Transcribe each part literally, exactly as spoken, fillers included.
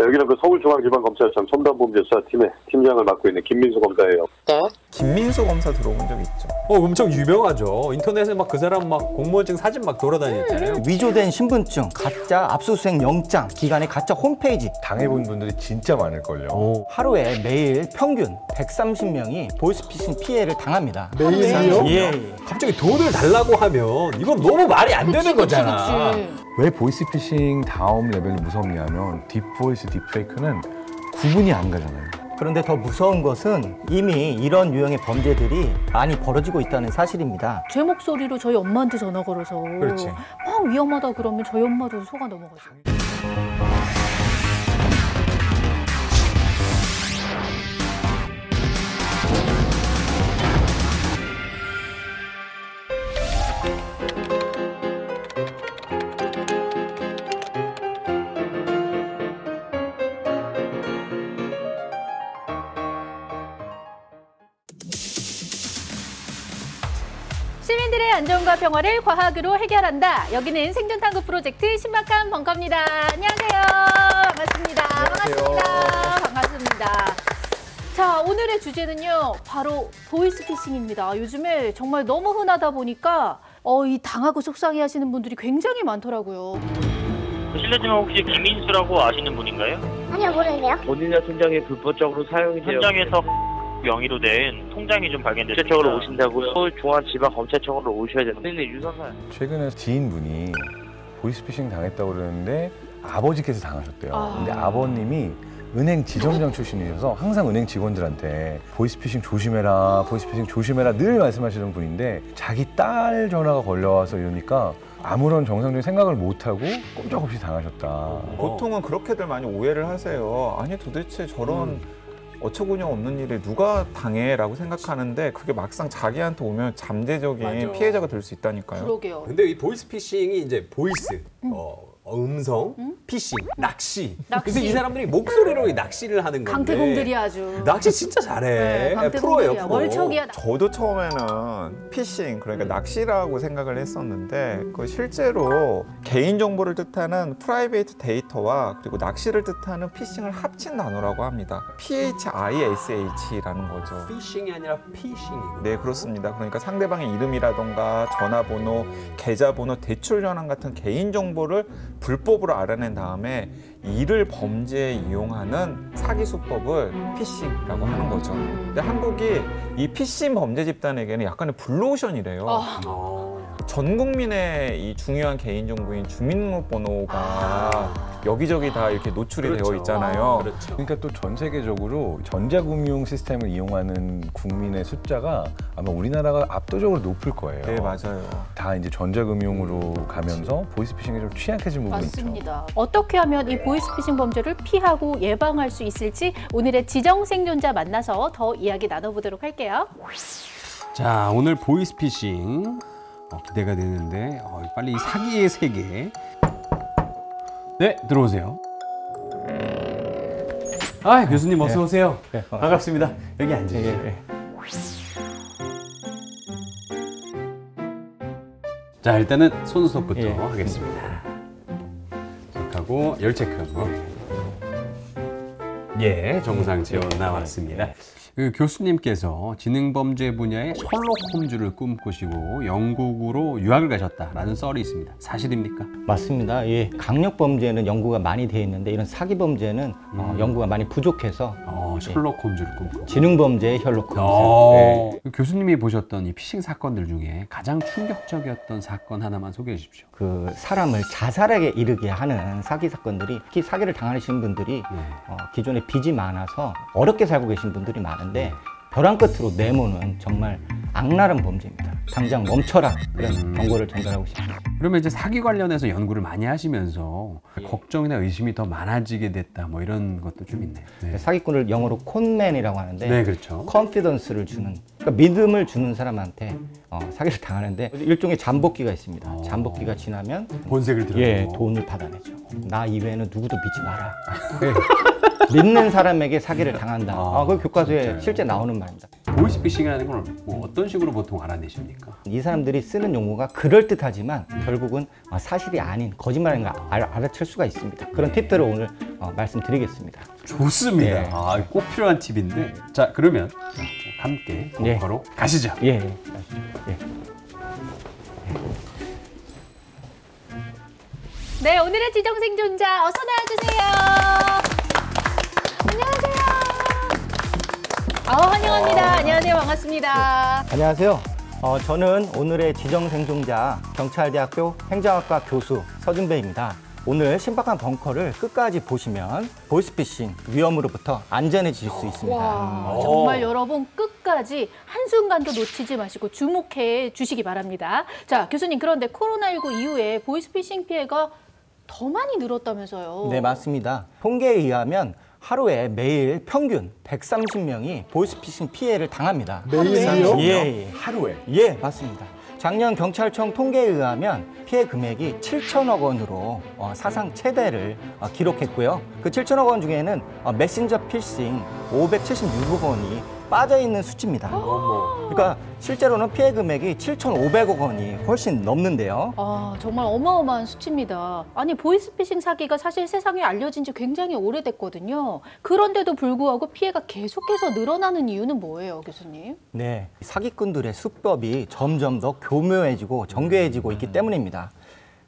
네, 여기는 그 서울중앙지방검찰청 첨단범죄수사팀의 팀장을 맡고 있는 김민수 검사예요. 네. 김민수 검사 들어본 적 있죠? 어, 엄청 유명하죠. 인터넷에 막 그 사람 막 공무원증 사진 막 돌아다녔잖아요. 음. 위조된 신분증, 가짜 압수수색 영장, 기관의 가짜 홈페이지. 당해본 분들이 진짜 많을걸요. 오. 하루에 매일 평균 백삼십 명이 보이스피싱 피해를 당합니다. 매일이요? 예. 갑자기 돈을 달라고 하면 이건 너무 말이 안 되는 거잖아. 그치, 그치. 왜 보이스피싱 다음 레벨이 무섭냐면 딥보이스, 딥페이크는 구분이 안 가잖아요. 그런데 더 무서운 것은 이미 이런 유형의 범죄들이 많이 벌어지고 있다는 사실입니다. 제 목소리로 저희 엄마한테 전화 걸어서 그렇지. 막 위험하다 그러면 저희 엄마도 속아 넘어가죠. 시민들의 안전과 평화를 과학으로 해결한다. 여기는 생존탐구 프로젝트 신박한 벙커입니다. 안녕하세요. 반갑습니다. 안녕하세요. 반갑습니다. 반갑습니다. 자, 오늘의 주제는요. 바로 보이스피싱입니다. 요즘에 정말 너무 흔하다 보니까 어, 이 당하고 속상해 하시는 분들이 굉장히 많더라고요. 실례지만 혹시 김민수라고 아시는 분인가요? 아니요, 모르는데요. 고닐라 통장에 불법적으로 사용이 되어 현장에서 명의로 된 통장이 좀 발견됐습니다. 검찰청으로 오신다고요? 서울중앙지방검찰청으로 오셔야 되는데 유선사. 최근에 지인분이 보이스피싱 당했다고 그러는데 아버지께서 당하셨대요. 아... 근데 아버님이 은행 지점장 출신이셔서 항상 은행 직원들한테 보이스피싱 조심해라, 보이스피싱 조심해라 늘 말씀하시는 분인데 자기 딸 전화가 걸려와서 이러니까 아무런 정상적인 생각을 못하고 꼼짝없이 당하셨다. 어. 보통은 그렇게들 많이 오해를 하세요. 아니 도대체 저런 음. 어처구니없는 일에 누가 당해라고 생각하는데 그게 막상 자기한테 오면 잠재적인 맞아. 피해자가 될 수 있다니까요. 그러게요. 근데 이 보이스피싱이 이제 보이스, 음. 어, 음성, 음? 피싱, 낚시. 낚시. 그래서 이 사람들이 목소리로 이 낚시를 하는 건데. 강태공들이 아주. 낚시 진짜 잘해. 네, 프로예요. 프로. 월척이야. 저도 처음에는 피싱, 그러니까 음. 낚시라고 생각을 했었는데 음. 그 실제로 개인정보를 뜻하는 프라이베이트 데이터와 그리고 낚시를 뜻하는 피싱을 합친 단어라고 합니다. 피싱이라는 거죠. 피싱이 아니라 피싱이군요. 네, 그렇습니다. 그러니까 상대방의 이름이라던가 전화번호, 계좌번호, 대출 현황 같은 개인정보를 불법으로 알아낸 다음에 이를 범죄에 이용하는 사기 수법을 피싱이라고 하는 거죠. 근데 한국이 이 피싱 범죄 집단에게는 약간의 블루오션이래요. 어. 전 국민의 이 중요한 개인정보인 주민등록번호가 아. 여기저기 다 이렇게 노출이 그렇죠. 되어 있잖아요. 아, 그렇죠. 그러니까 또 전 세계적으로 전자금융 시스템을 이용하는 국민의 숫자가 아마 우리나라가 압도적으로 높을 거예요. 네, 맞아요. 다 이제 전자금융으로 음, 가면서 보이스피싱에 좀 취약해진 부분이 맞습니다. 있죠. 어떻게 하면 이 보이스피싱 범죄를 피하고 예방할 수 있을지 오늘의 지정 생존자 만나서 더 이야기 나눠보도록 할게요. 자, 오늘 보이스피싱. 어, 기대가 되는데 어, 빨리 이 사기의 세계 네 들어오세요. 아 교수님 어서 오세요. 네, 반갑습니다. 네, 반갑습니다. 여기 앉으세요. 네, 네. 자 일단은 손수석부터 네, 하겠습니다. 하고 열 체크. 예 정상 지원 나왔습니다. 그 교수님께서 지능범죄 분야의 셜록 홈즈를 꿈꾸시고 영국으로 유학을 가셨다라는 썰이 있습니다. 사실입니까? 맞습니다. 예. 강력범죄는 연구가 많이 돼 있는데 이런 사기범죄는 음. 어, 연구가 많이 부족해서 어, 셜록 예. 홈즈를 꿈꾸고 지능범죄의 셜록 홈즈. 예. 교수님이 보셨던 이 피싱 사건들 중에 가장 충격적이었던 사건 하나만 소개해 주십시오. 그 사람을 자살하게 이르게 하는 사기 사건들이 특히 사기를 당하시는 분들이 예. 어, 기존에 빚이 많아서 어렵게 살고 계신 분들이 많아요. 근데 벼랑 끝으로 내모는 정말 악랄한 범죄입니다. 당장 멈춰라 그런 음. 경고를 전달하고 싶습니다. 그러면 이제 사기 관련해서 연구를 많이 하시면서 예. 걱정이나 의심이 더 많아지게 됐다 뭐 이런 것도 좀 있네요. 네. 사기꾼을 영어로 콘맨이라고 하는데 네, 그렇죠. 컨피던스를 주는 그러니까 믿음을 주는 사람한테 어, 사기를 당하는데 일종의 잠복기가 있습니다. 어. 잠복기가 지나면 본색을 드러내고 예, 돈을 받아내죠. 음. 나 이외에는 누구도 믿지 마라. 네. 믿는 사람에게 사기를 당한다. 아, 아, 그 교과서에 진짜요? 실제 나오는 말입니다. 보이스피싱이라는 건 뭐 어떤 식으로 보통 알아내십니까? 이 사람들이 쓰는 용어가 그럴듯하지만 결국은 사실이 아닌 거짓말인 걸 알아챌 수가 있습니다. 그런 네. 팁들을 오늘 어, 말씀드리겠습니다. 좋습니다. 네. 아, 꼭 필요한 팁인데. 자, 그러면 함께 네. 바로 가시죠. 예. 예. 네, 오늘의 지정생존자 어서 나와주세요. 안녕하세요. 아, 환영합니다. 어... 안녕하세요. 반갑습니다. 네. 안녕하세요. 어, 저는 오늘의 지정생존자 경찰대학교 행정학과 교수 서준배입니다. 오늘 신박한 벙커를 끝까지 보시면 보이스피싱 위험으로부터 안전해질 수 있습니다. 와, 정말 여러분 끝까지 한순간도 놓치지 마시고 주목해 주시기 바랍니다. 자, 교수님, 그런데 코로나 일구 이후에 보이스피싱 피해가 더 많이 늘었다면서요? 네, 맞습니다. 통계에 의하면 하루에 매일 평균 백삼십 명이 보이스피싱 피해를 당합니다. 매일요? 예, 예. 하루에? 예, 맞습니다. 작년 경찰청 통계에 의하면 피해 금액이 칠천억 원으로 사상 최대를 기록했고요. 그 칠천억 원 중에는 메신저 필싱 오백칠십육억 원이 빠져있는 수치입니다. 그러니까 실제로는 피해 금액이 칠천오백억 원이 훨씬 넘는데요. 아, 정말 어마어마한 수치입니다. 아니, 보이스피싱 사기가 사실 세상에 알려진 지 굉장히 오래됐거든요. 그런데도 불구하고 피해가 계속해서 늘어나는 이유는 뭐예요, 교수님? 네, 사기꾼들의 수법이 점점 더 교묘해지고 정교해지고 있기 때문입니다.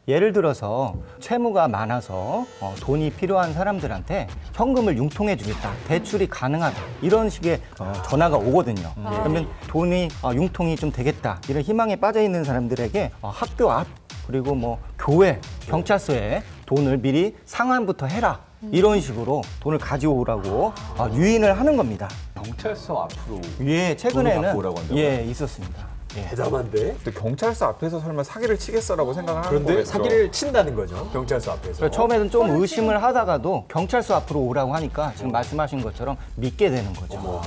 예를 들어서 채무가 많아서 돈이 필요한 사람들한테 현금을 융통해 주겠다, 대출이 가능하다, 이런 식의 전화가 오거든요. 아. 그러면 돈이 융통이 좀 되겠다, 이런 희망에 빠져있는 사람들에게 학교 앞, 그리고 뭐 교회, 경찰서에 돈을 미리 상환부터 해라, 이런 식으로 돈을 가져오라고 유인을 하는 겁니다. 경찰서 앞으로 예, 최근에는 돈을 갖고 오라고 예, 있었습니다. 예. 대담한데? 경찰서 앞에서 설마 사기를 치겠어라고 생각을 하는 거죠. 그런데 사기를 친다는 거죠, 경찰서 앞에서. 처음에는 좀 의심을 하다가도 경찰서 앞으로 오라고 하니까 지금 말씀하신 것처럼 믿게 되는 거죠.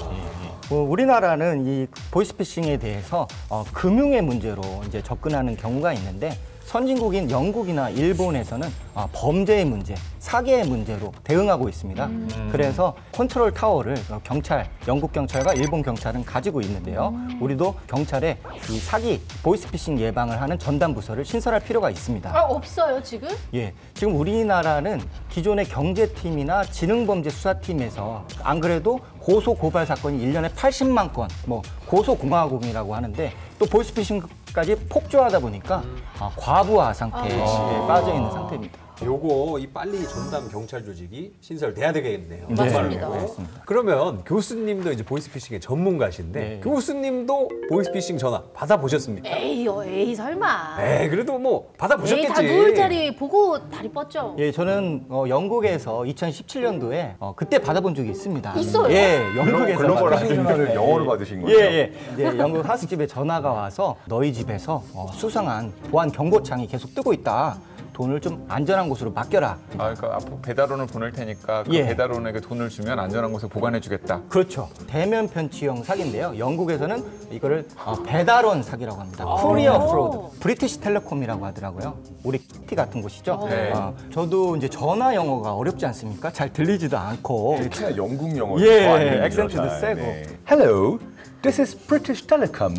예. 우리나라는 이 보이스피싱에 대해서 어, 금융의 문제로 이제 접근하는 경우가 있는데, 선진국인 영국이나 일본에서는 범죄의 문제, 사기의 문제로 대응하고 있습니다. 음. 그래서 컨트롤 타워를 경찰, 영국 경찰과 일본 경찰은 가지고 있는데요. 음. 우리도 경찰에 이 사기, 보이스피싱 예방을 하는 전담 부서를 신설할 필요가 있습니다. 아, 없어요, 지금? 예, 지금 우리나라는 기존의 경제팀이나 지능범죄수사팀에서 안 그래도 고소 고발 사건이 일 년에 팔십만 건, 뭐 고소공화국이라고 하는데, 또 보이스피싱 까지 폭주하다 보니까 아, 과부하 상태에 아, 빠져 있는 상태입니다. 요거 이 빨리 전담 경찰 조직이 신설돼야 되겠네요. 네. 맞습니다. 네. 그러면 교수님도 이제 보이스피싱의 전문가신데 네. 교수님도 보이스피싱 전화 받아 보셨습니까? 에이요, 에이 설마. 에이, 그래도 뭐 받아 보셨겠지. 다 누울 자리 보고 다리 뻗죠. 예, 저는 어, 영국에서 이천십칠 년도에 어, 그때 받아본 적이 있습니다. 있어요? 예, 영국에서 글로벌 학생들을 영어로 받으신 거예요? 예, 예. 예, 영국 하숙집에 전화가 와서 너희 집에서 어, 수상한 보안 경고창이 계속 뜨고 있다. 돈을 좀 안전한 곳으로 맡겨라. 아, 그러니까 앞으로 배달원을 보낼 테니까 그 예. 배달원에게 돈을 주면 안전한 곳에 보관해주겠다. 그렇죠. 대면 편취형 사기인데요. 영국에서는 이거를 배달원 사기라고 합니다. 쿠리어 프로드, 브리티시 텔레콤이라고 하더라고요. 우리 티 같은 곳이죠. 네. 아, 저도 이제 전화 영어가 어렵지 않습니까? 잘 들리지도 않고. 특히나 영국 영어. 예, 액센트도 세고. 네. Hello. This is British Telecom.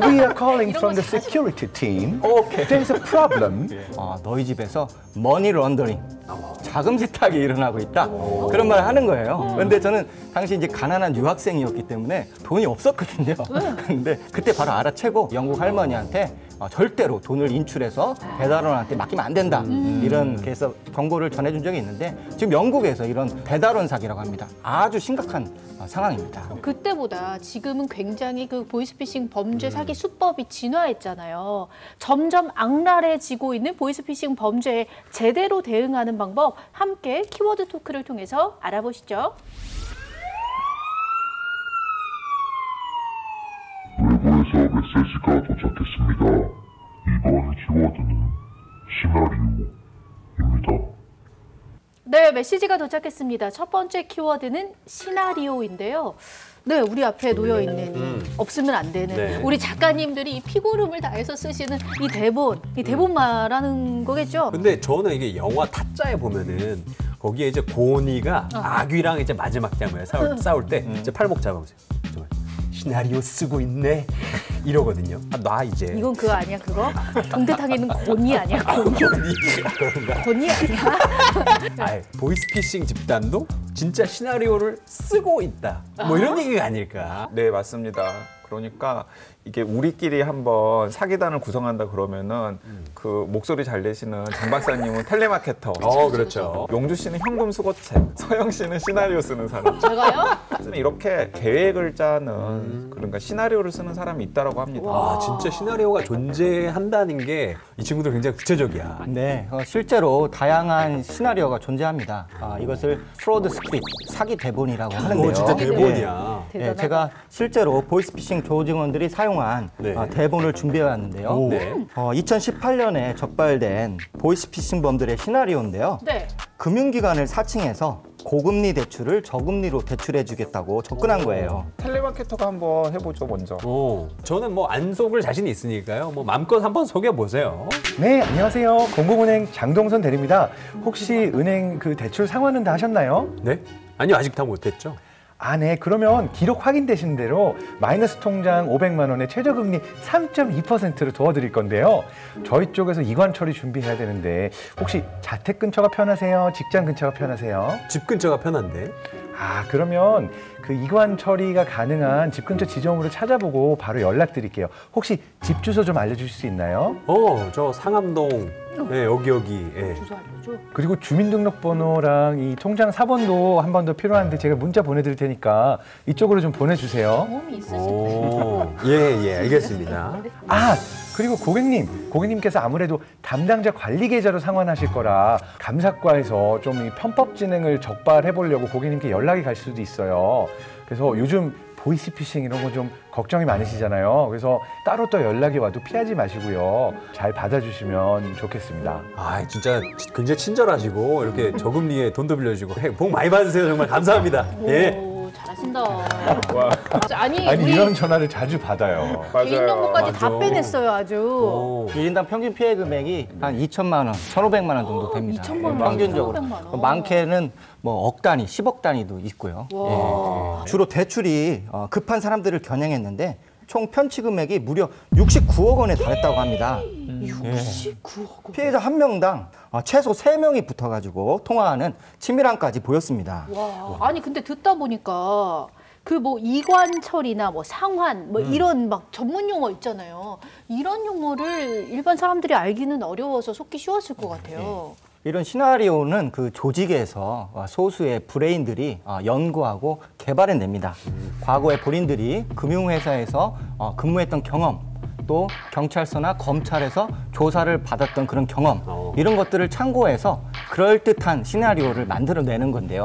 We are calling from the security team. Okay. There's a problem. 아, 너희 집에서 머니 런더링, 자금 세탁이 일어나고 있다. 그런 말을 하는 거예요. 근데 저는 당시 이제 가난한 유학생이었기 때문에 돈이 없었거든요. 근데 그때 바로 알아채고 영국 할머니한테 어, 절대로 돈을 인출해서 배달원한테 맡기면 안 된다. 음. 이런 그래서 경고를 전해준 적이 있는데, 지금 영국에서 이런 배달원 사기라고 합니다. 아주 심각한 어, 상황입니다. 그때보다 지금은 굉장히 그 보이스피싱 범죄 사기 수법이 진화했잖아요. 점점 악랄해지고 있는 보이스피싱 범죄에 제대로 대응하는 방법, 함께 키워드 토크를 통해서 알아보시죠. 외부에서 메시지가 도착했습니다. 이번 키워드는 시나리오입니다. 네, 메시지가 도착했습니다. 첫 번째 키워드는 시나리오인데요. 네, 우리 앞에 놓여있는, 음. 없으면 안 되는, 네. 우리 작가님들이 이 피고름을 다해서 쓰시는 이 대본, 이 대본 말하는 거겠죠? 근데 저는 이게 영화 타짜에 보면은 거기에 이제 고은이가 어. 아귀랑 이제 마지막 장면에 싸울, 싸울 때 음. 이제 팔목 잡아보세요. 정말. 시나리오 쓰고 있네 이러거든요. 아, 나 이제. 이건 그거 아니야 그거? 동대탕에는 고니 아니야 고니? 아, 고니 아니야? 아이, 보이스피싱 집단도 진짜 시나리오를 쓰고 있다. 뭐 이런 얘기가 아닐까. 네 맞습니다. 그러니까 이게 우리끼리 한번 사기단을 구성한다 그러면은 음. 그 목소리 잘 내시는 장 박사님은 텔레마케터. 어, 그렇죠. 용주 씨는 현금 수거책, 서영 씨는 시나리오 쓰는 사람. 제가요? 이렇게 계획을 짜는 음. 그러니까 시나리오를 쓰는 사람이 있다라고 합니다. 와, 진짜 시나리오가 존재한다는 게 이 친구들 굉장히 구체적이야. 네, 어, 실제로 다양한 시나리오가 존재합니다. 아, 이것을 프로드 스크립트, 사기 대본이라고 하는데요. 오, 진짜 대본이야. 네, 네, 제가 실제로 보이스피싱 조직원들이 사용한 네. 어, 대본을 준비해왔는데요. 네. 어, 이천십팔 년에 적발된 보이스피싱범들의 시나리오인데요. 네. 금융기관을 사칭해서 고금리 대출을 저금리로 대출해주겠다고 접근한 거예요. 텔레마케터가 한번 해보죠, 먼저. 오, 저는 뭐 안 속을 자신이 있으니까요. 뭐 마음껏 한번 속여보세요. 네, 안녕하세요. 공공은행 장동선 대리입니다. 혹시 은행 그 대출 상환은 다 하셨나요? 네? 아니요, 아직 다 못했죠. 아, 네. 그러면 기록 확인되신 대로 마이너스 통장 오백만 원에 최저금리 삼 점 이 퍼센트를 도와드릴 건데요. 저희 쪽에서 이관 처리 준비해야 되는데 혹시 자택 근처가 편하세요? 직장 근처가 편하세요? 집 근처가 편한데. 아, 그러면 그 이관 처리가 가능한 집 근처 지점으로 찾아보고 바로 연락드릴게요. 혹시 집 주소 좀 알려주실 수 있나요? 어, 저 상암동. 네, 여기 여기. 네. 주소 알려줘. 그리고 주민등록번호랑 이 통장 사본도 한 번 더 필요한데 제가 문자 보내드릴 테니까 이쪽으로 좀 보내주세요. 몸이 있으신데. 예, 예, 알겠습니다. 아, 그리고 고객님, 고객님께서 아무래도 담당자 관리 계좌로 상환하실 거라 감사과에서 좀 이 편법 진행을 적발해 보려고 고객님께 연락이 갈 수도 있어요. 그래서 요즘 보이스피싱 이런 거 좀 걱정이 많으시잖아요. 그래서 따로 또 연락이 와도 피하지 마시고요. 잘 받아주시면 좋겠습니다. 아, 진짜 굉장히 친절하시고 이렇게 저금리에 돈도 빌려주시고 복 많이 받으세요. 정말 감사합니다. 예. 잘하신다. 와. 아니, 아니 이런 전화를 자주 받아요. 개인 정보까지 다 빼냈어요, 아주. 일 인당 평균 피해 금액이 한 이천만 원, 천오백만 원 정도 됩니다. 이천만 원, 평균적으로. 천오백만 원. 많게는 뭐 억 단위, 십억 단위도 있고요. 예. 주로 대출이 급한 사람들을 겨냥했는데 총 편취 금액이 무려 육십구억 원에 달했다고 합니다. 육십구억 원. 피해자 한 명당 최소 세 명이 붙어가지고 통화하는 치밀함까지 보였습니다. 와, 아니 근데 듣다 보니까 그 뭐 이관 처리나 뭐 상환 뭐 음. 이런 막 전문 용어 있잖아요. 이런 용어를 일반 사람들이 알기는 어려워서 속기 쉬웠을 것 같아요. 네. 이런 시나리오는 그 조직에서 소수의 브레인들이 연구하고 개발해냅니다. 과거의 브레인들이 금융회사에서 근무했던 경험, 또 경찰서나 검찰에서 조사를 받았던 그런 경험, 이런 것들을 참고해서 그럴듯한 시나리오를 만들어내는 건데요.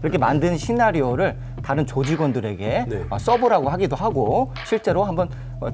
그렇게 만든 시나리오를 다른 조직원들에게 네. 써보라고 하기도 하고 실제로 한번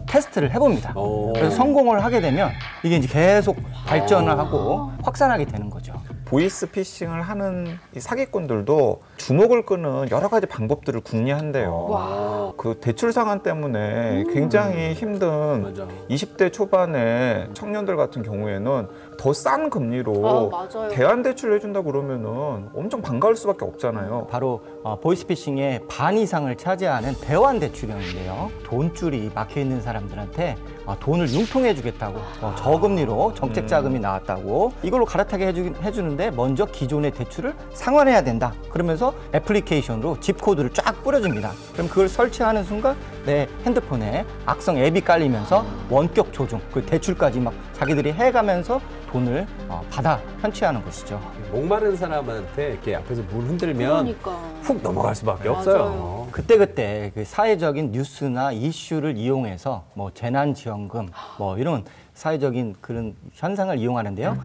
테스트를 해봅니다. 그래서 성공을 하게 되면 이게 이제 계속 발전을 하고 확산하게 되는 거죠. 보이스피싱을 하는 이 사기꾼들도 주목을 끄는 여러 가지 방법들을 궁리한대요. 그 대출 상환 때문에 음. 굉장히 힘든 맞아. 이십 대 초반의 청년들 같은 경우에는 더 싼 금리로 아, 대안대출을 해준다 그러면은 엄청 반가울 수밖에 없잖아요. 바로 어, 보이스피싱의 반 이상을 차지하는 대안대출형인데요. 돈줄이 막혀있는 사람들한테 어, 돈을 융통해주겠다고 어, 저금리로 정책자금이 음. 나왔다고 이걸로 갈아타게 해주, 해주는데 먼저 기존의 대출을 상환해야 된다. 그러면서 애플리케이션으로 집 코드를 쫙 뿌려줍니다. 그럼 그걸 설치하는 순간 내 핸드폰에 악성 앱이 깔리면서 원격 조종, 그 대출까지 막 자기들이 해가면서 돈을 받아 편취하는 것이죠. 목마른 사람한테 이렇게 앞에서 물 흔들면 그러니까. 훅 넘어갈 수밖에 맞아요. 없어요. 그때그때 그 사회적인 뉴스나 이슈를 이용해서 뭐 재난지원금 뭐 이런 사회적인 그런 현상을 이용하는데요.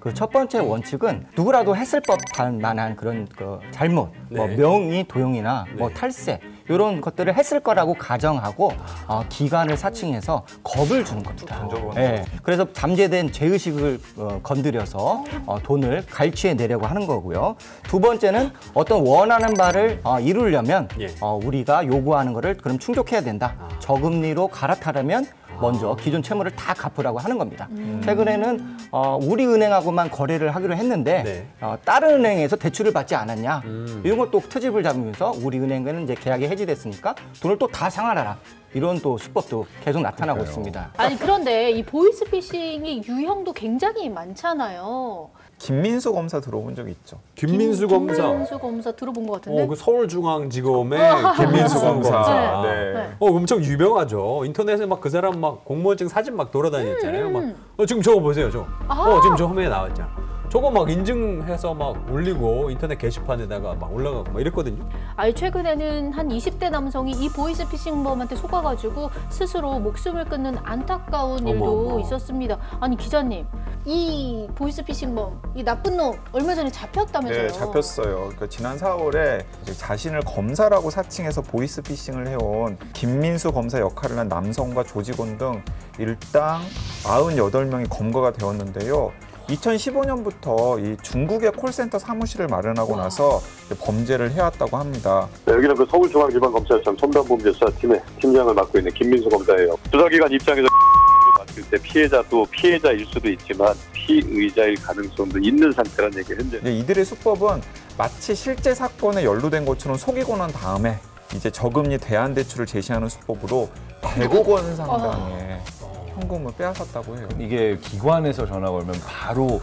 그 첫 번째 원칙은 누구라도 했을 법한 만한 그런 그 잘못, 네. 뭐 명의 도용이나 네. 뭐 탈세 이런 것들을 했을 거라고 가정하고 어, 기관을 사칭해서 겁을 주는 겁니다. 네. 그래서 잠재된 죄의식을 어, 건드려서 어, 돈을 갈취해 내려고 하는 거고요. 두 번째는 어떤 원하는 바를 어, 이루려면 어, 우리가 요구하는 거를 그럼 충족해야 된다. 저금리로 갈아타려면 먼저 기존 채무를 다 갚으라고 하는 겁니다. 음. 최근에는 어, 우리 은행하고만 거래를 하기로 했는데 네. 어, 다른 은행에서 대출을 받지 않았냐 음. 이런 걸 또 트집을 잡으면서 우리 은행은 이제 계약이 해지됐으니까 돈을 또 다 상환하라. 이런 또 수법도 계속 나타나고 그래요. 있습니다. 아니 그런데 이 보이스피싱이 유형도 굉장히 많잖아요. 김민수 검사 들어본 적 있죠? 김민수 김, 검사. 김민수 검사 들어본 것 같은데. 어, 그 서울중앙지검의 김민수 검사. 네. 네. 어, 엄청 유명하죠. 인터넷에 막 그 사람 막 공무원증 사진 막 돌아다녔잖아요. 음, 음. 막 어, 지금 저거 보세요, 저. 아. 어, 지금 저 화면에 나왔잖아. 저거 막 인증해서 막 올리고 인터넷 게시판에다가 막 올라가고 막 이랬거든요. 아니 최근에는 한 이십 대 남성이 이 보이스피싱범한테 속아가지고 스스로 목숨을 끊는 안타까운 일도 어머, 어머. 있었습니다. 아니 기자님, 이 보이스피싱범, 이 나쁜 놈 얼마 전에 잡혔다면서요? 네, 잡혔어요. 그러니까 지난 사월에 이제 자신을 검사라고 사칭해서 보이스피싱을 해온 김민수 검사 역할을 한 남성과 조직원 등 일당 구십팔 명이 검거가 되었는데요. 이천십오 년부터 이 중국의 콜센터 사무실을 마련하고 와. 나서 범죄를 해왔다고 합니다. 네, 여기는 그 서울중앙지방검찰청 첨단범죄수사팀의 팀장을 맡고 있는 김민수 검사예요. 수사기관 입장에서 맡을 때 피해자도 피해자일 수도 있지만 피의자일 가능성도 있는 상태라는 얘기를 현재. 네, 이들의 수법은 마치 실제 사건에 연루된 것처럼 속이고 난 다음에 이제 저금리 대안대출을 제시하는 수법으로 백억 원 상당의 현금을 빼앗았다고 해요. 이게 기관에서 전화 걸면 바로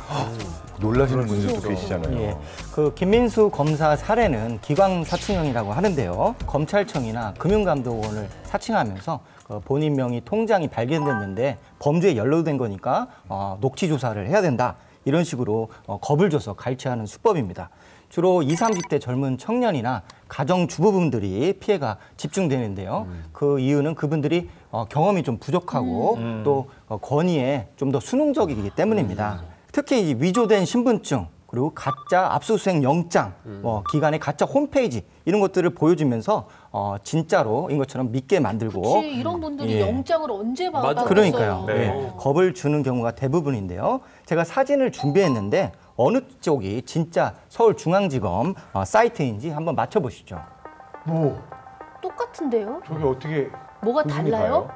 놀라시는 분들도 계시잖아요. 예. 그 김민수 검사 사례는 기관 사칭형이라고 하는데요. 검찰청이나 금융감독원을 사칭하면서 본인 명의 통장이 발견됐는데 범죄에 연루된 거니까 어, 녹취 조사를 해야 된다. 이런 식으로 어, 겁을 줘서 갈취하는 수법입니다. 주로 이십, 삼십 대 젊은 청년이나 가정주부분들이 피해가 집중되는데요. 음. 그 이유는 그분들이 어, 경험이 좀 부족하고 음. 또 어, 권위에 좀 더 수능적이기 때문입니다. 음. 특히 이 위조된 신분증, 그리고 가짜 압수수색 영장, 음. 어, 기관의 가짜 홈페이지 이런 것들을 보여주면서 어, 진짜로 인 것처럼 믿게 만들고. 그치, 이런 분들이 예. 영장을 언제 받았어요? 그러니까요. 네. 네. 겁을 주는 경우가 대부분인데요. 제가 사진을 준비했는데 어느 쪽이 진짜 서울중앙지검 사이트인지 한번 맞춰보시죠. 뭐? 똑같은데요? 저게 어떻게... 뭐가 달라요?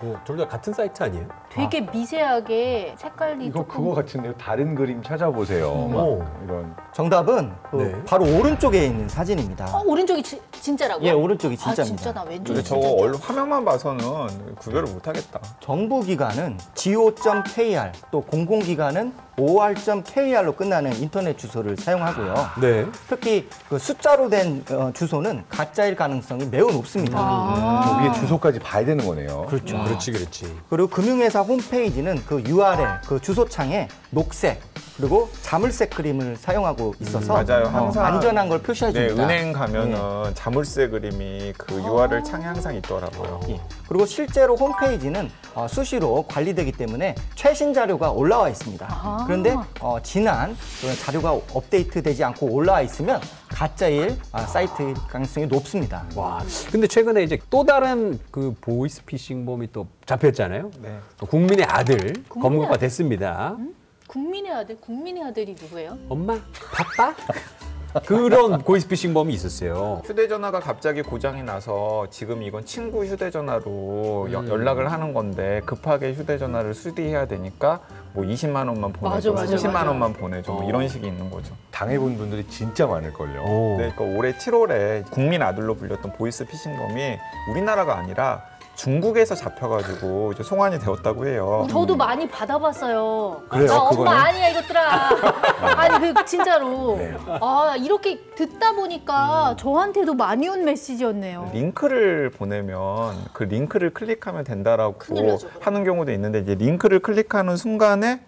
뭐, 둘 다 같은 사이트 아니에요? 되게 아. 미세하게 색깔이 이거 조금... 그거 같은데요? 다른 그림 찾아보세요. 음. 오, 이런. 정답은 그 네. 바로 오른쪽에 있는 사진입니다. 어, 오른쪽이 지, 진짜라고요? 예, 오른쪽이 진짜입니다. 아, 진짜 나 왼쪽이 진짜. 저거 얼른 화면만 봐서는 구별을 못하겠다. 정부기관은 지 오 점 케이 알, 또 공공기관은 오 알 점 케이 알로 끝나는 인터넷 주소를 사용하고요. 네. 특히 그 숫자로 된 어, 주소는 가짜일 가능성이 매우 높습니다. 아. 음. 위에 주소까지 봐야 되는 거네요. 그렇죠. 아. 그렇지, 그렇지. 그리고 금융회사 홈페이지는 그 유 알 엘, 그 주소창에 녹색, 그리고 자물쇠 그림을 사용하고 있어서 음, 맞아요. 항상 어, 안전한 걸 표시해줍니다. 네, 은행 가면은 네. 자물쇠 그림이 그 유 알 엘 창에 항상 있더라고요. 예. 그리고 실제로 홈페이지는 어, 수시로 관리되기 때문에 최신 자료가 올라와 있습니다. 아. 그런데 어, 지난 자료가 업데이트되지 않고 올라와 있으면 가짜일 아, 사이트일 가능성이 높습니다. 와, 근데 최근에 이제 또 다른 그 보이스피싱범이 또 잡혔잖아요. 네. 국민의 아들 검거가 됐습니다. 음? 국민의 아들? 국민의 아들이 누구예요? 엄마? 바빠? 그런 보이스피싱범이 있었어요. 휴대전화가 갑자기 고장이 나서 지금 이건 친구 휴대전화로 음. 연락을 하는 건데 급하게 휴대전화를 수리해야 되니까 뭐 이십만 원만 보내줘, 삼십만 원만 보내줘 어. 이런 식이 있는 거죠. 당해본 분들이 진짜 많을걸요. 네, 그러니까 올해 칠월에 국민 아들로 불렸던 보이스피싱범이 우리나라가 아니라 중국에서 잡혀가지고 이제 송환이 되었다고 해요. 저도 음. 많이 받아봤어요. 그래요? 아, 엄마 아니야 이것들아. 아니 그 진짜로. 네. 아 이렇게 듣다 보니까 음. 저한테도 많이 온 메시지였네요. 링크를 보내면 그 링크를 클릭하면 된다라고 나죠, 하는 경우도 있는데 이제 링크를 클릭하는 순간에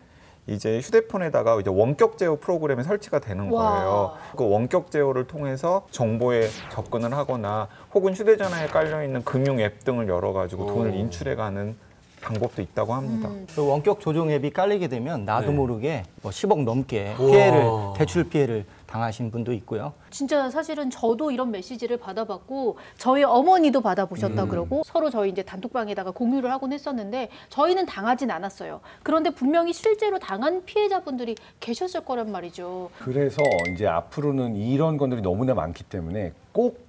이제 휴대폰에다가 이제 원격 제어 프로그램이 설치가 되는 거예요. 와. 그 원격 제어를 통해서 정보에 접근을 하거나 혹은 휴대전화에 깔려 있는 금융 앱 등을 열어가지고 오. 돈을 인출해가는 방법도 있다고 합니다. 음. 그 원격 조종 앱이 깔리게 되면 나도 네. 모르게 뭐 십억 넘게 피해를 와. 대출 피해를 당하신 분도 있고요. 진짜 사실은 저도 이런 메시지를 받아봤고 저희 어머니도 받아보셨다 음. 그러고 서로 저희 이제 단톡방에다가 공유를 하곤 했었는데 저희는 당하진 않았어요. 그런데 분명히 실제로 당한 피해자분들이 계셨을 거란 말이죠. 그래서 이제 앞으로는 이런 건들이 너무나 많기 때문에 꼭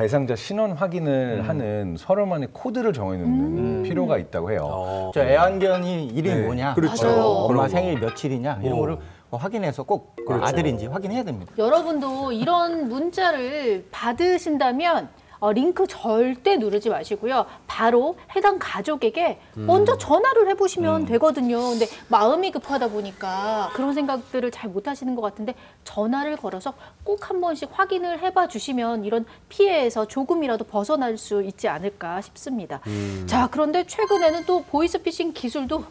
대상자 신원 확인을 음. 하는 서로만의 코드를 정해놓는 음. 필요가 있다고 해요. 어. 저 애완견이 이름이 네. 뭐냐, 그렇죠. 어, 엄마 생일 며칠이냐 이런 오. 거를 확인해서 꼭 그렇죠. 아들인지 확인해야 됩니다. 여러분도 이런 문자를 받으신다면 어, 링크 절대 누르지 마시고요. 바로 해당 가족에게 음. 먼저 전화를 해보시면 음. 되거든요. 근데 마음이 급하다 보니까 그런 생각들을 잘 못하시는 것 같은데 전화를 걸어서 꼭 한 번씩 확인을 해봐 주시면 이런 피해에서 조금이라도 벗어날 수 있지 않을까 싶습니다. 음. 자, 그런데 최근에는 또 보이스피싱 기술도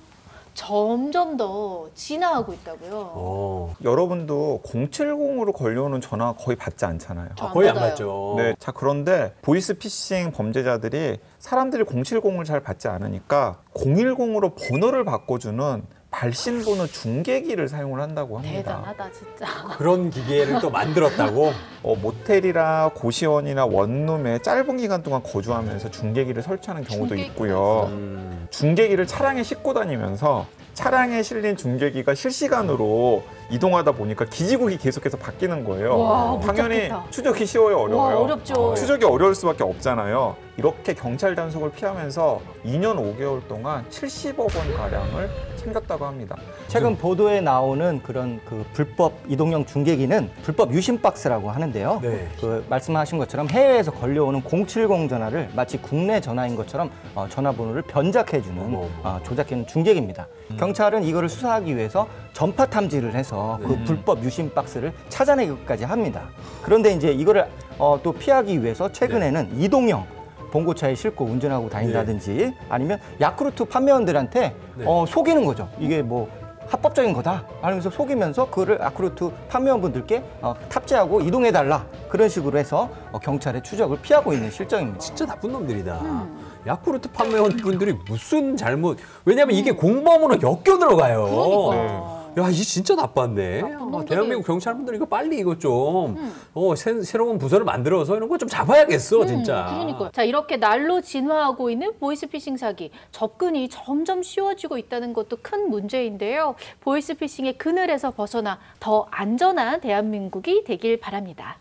점점 더 진화하고 있다고요. 오. 여러분도 공칠공으로 걸려오는 전화 거의 받지 않잖아요. 아, 거의 안 받죠. 네. 자, 그런데 보이스피싱 범죄자들이 사람들이 공칠공을 잘 받지 않으니까 공일공으로 번호를 바꿔주는 발신번호 중계기를 사용을 한다고 합니다. 대단하다, 진짜. 그런 기계를 또 만들었다고? 어, 모텔이나 고시원이나 원룸에 짧은 기간 동안 거주하면서 중계기를 설치하는 경우도 중계기 있고요. 음. 중계기를 차량에 싣고 다니면서 차량에 실린 중계기가 실시간으로 이동하다 보니까 기지국이 계속해서 바뀌는 거예요. 와, 당연히 무섭겠다. 추적이 쉬워요, 어려워요? 와, 어렵죠. 추적이 어려울 수밖에 없잖아요. 이렇게 경찰 단속을 피하면서 이 년 오 개월 동안 칠십억 원가량을 챙겼다고 합니다. 최근 보도에 나오는 그런 그 불법 이동형 중계기는 불법 유심 박스라고 하는데요. 네. 그 말씀하신 것처럼 해외에서 걸려오는 공칠공 전화를 마치 국내 전화인 것처럼 어, 전화번호를 변작해주는 어, 조작하는 중계기입니다. 음. 경찰은 이거를 수사하기 위해서 전파 탐지를 해서 그 음. 불법 유심 박스를 찾아내기까지 합니다. 그런데 이제 이거를 어, 또 피하기 위해서 최근에는 네. 이동형 봉고차에 싣고 운전하고 다닌다든지 네. 아니면 야쿠르트 판매원들한테 네. 어, 속이는 거죠. 이게 뭐 합법적인 거다 하면서 속이면서 그거를 야쿠르트 판매원분들께 어, 탑재하고 이동해달라 그런 식으로 해서 어, 경찰의 추적을 피하고 있는 실정입니다. 진짜 나쁜 놈들이다. 음. 야쿠르트 판매원분들이 무슨 잘못, 왜냐면 이게 공범으로 엮여 들어가요. 그러니까. 네. 야, 이게 진짜 나빴네. 아, 대한민국 경찰분들 이거 빨리 이거 좀 음. 어, 새, 새로운 부서를 만들어서 이런 거 좀 잡아야겠어, 음, 진짜. 그러니까. 자, 이렇게 날로 진화하고 있는 보이스피싱 사기, 접근이 점점 쉬워지고 있다는 것도 큰 문제인데요. 보이스피싱의 그늘에서 벗어나 더 안전한 대한민국이 되길 바랍니다.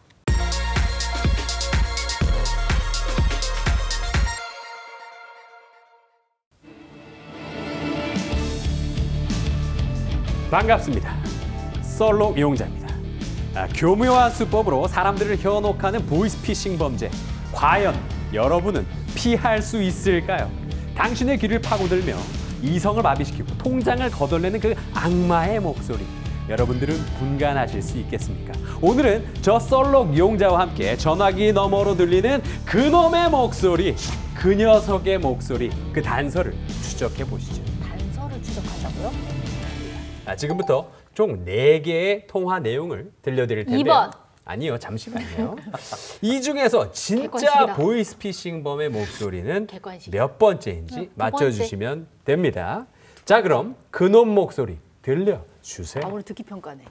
반갑습니다. 썰로 이용자입니다. 아, 교묘한 수법으로 사람들을 현혹하는 보이스피싱 범죄. 과연 여러분은 피할 수 있을까요? 당신의 귀를 파고들며 이성을 마비시키고 통장을 거덜내는 그 악마의 목소리. 여러분들은 분간하실 수 있겠습니까? 오늘은 저 썰록 이용자와 함께 전화기 너머로 들리는 그놈의 목소리, 그 녀석의 목소리, 그 단서를 추적해보시죠. 단서를 추적하자고요? 아, 지금부터 총 네 개의 통화 내용을 들려드릴 텐데 이 번. 아니요, 잠시만요. 이 중에서 진짜 객관식이라. 보이스피싱범의 목소리는 객관식. 몇 번째인지 응, 맞춰주시면 번째. 됩니다. 자, 그럼 그놈 목소리 들려주세요. 아, 오늘 듣기 평가네.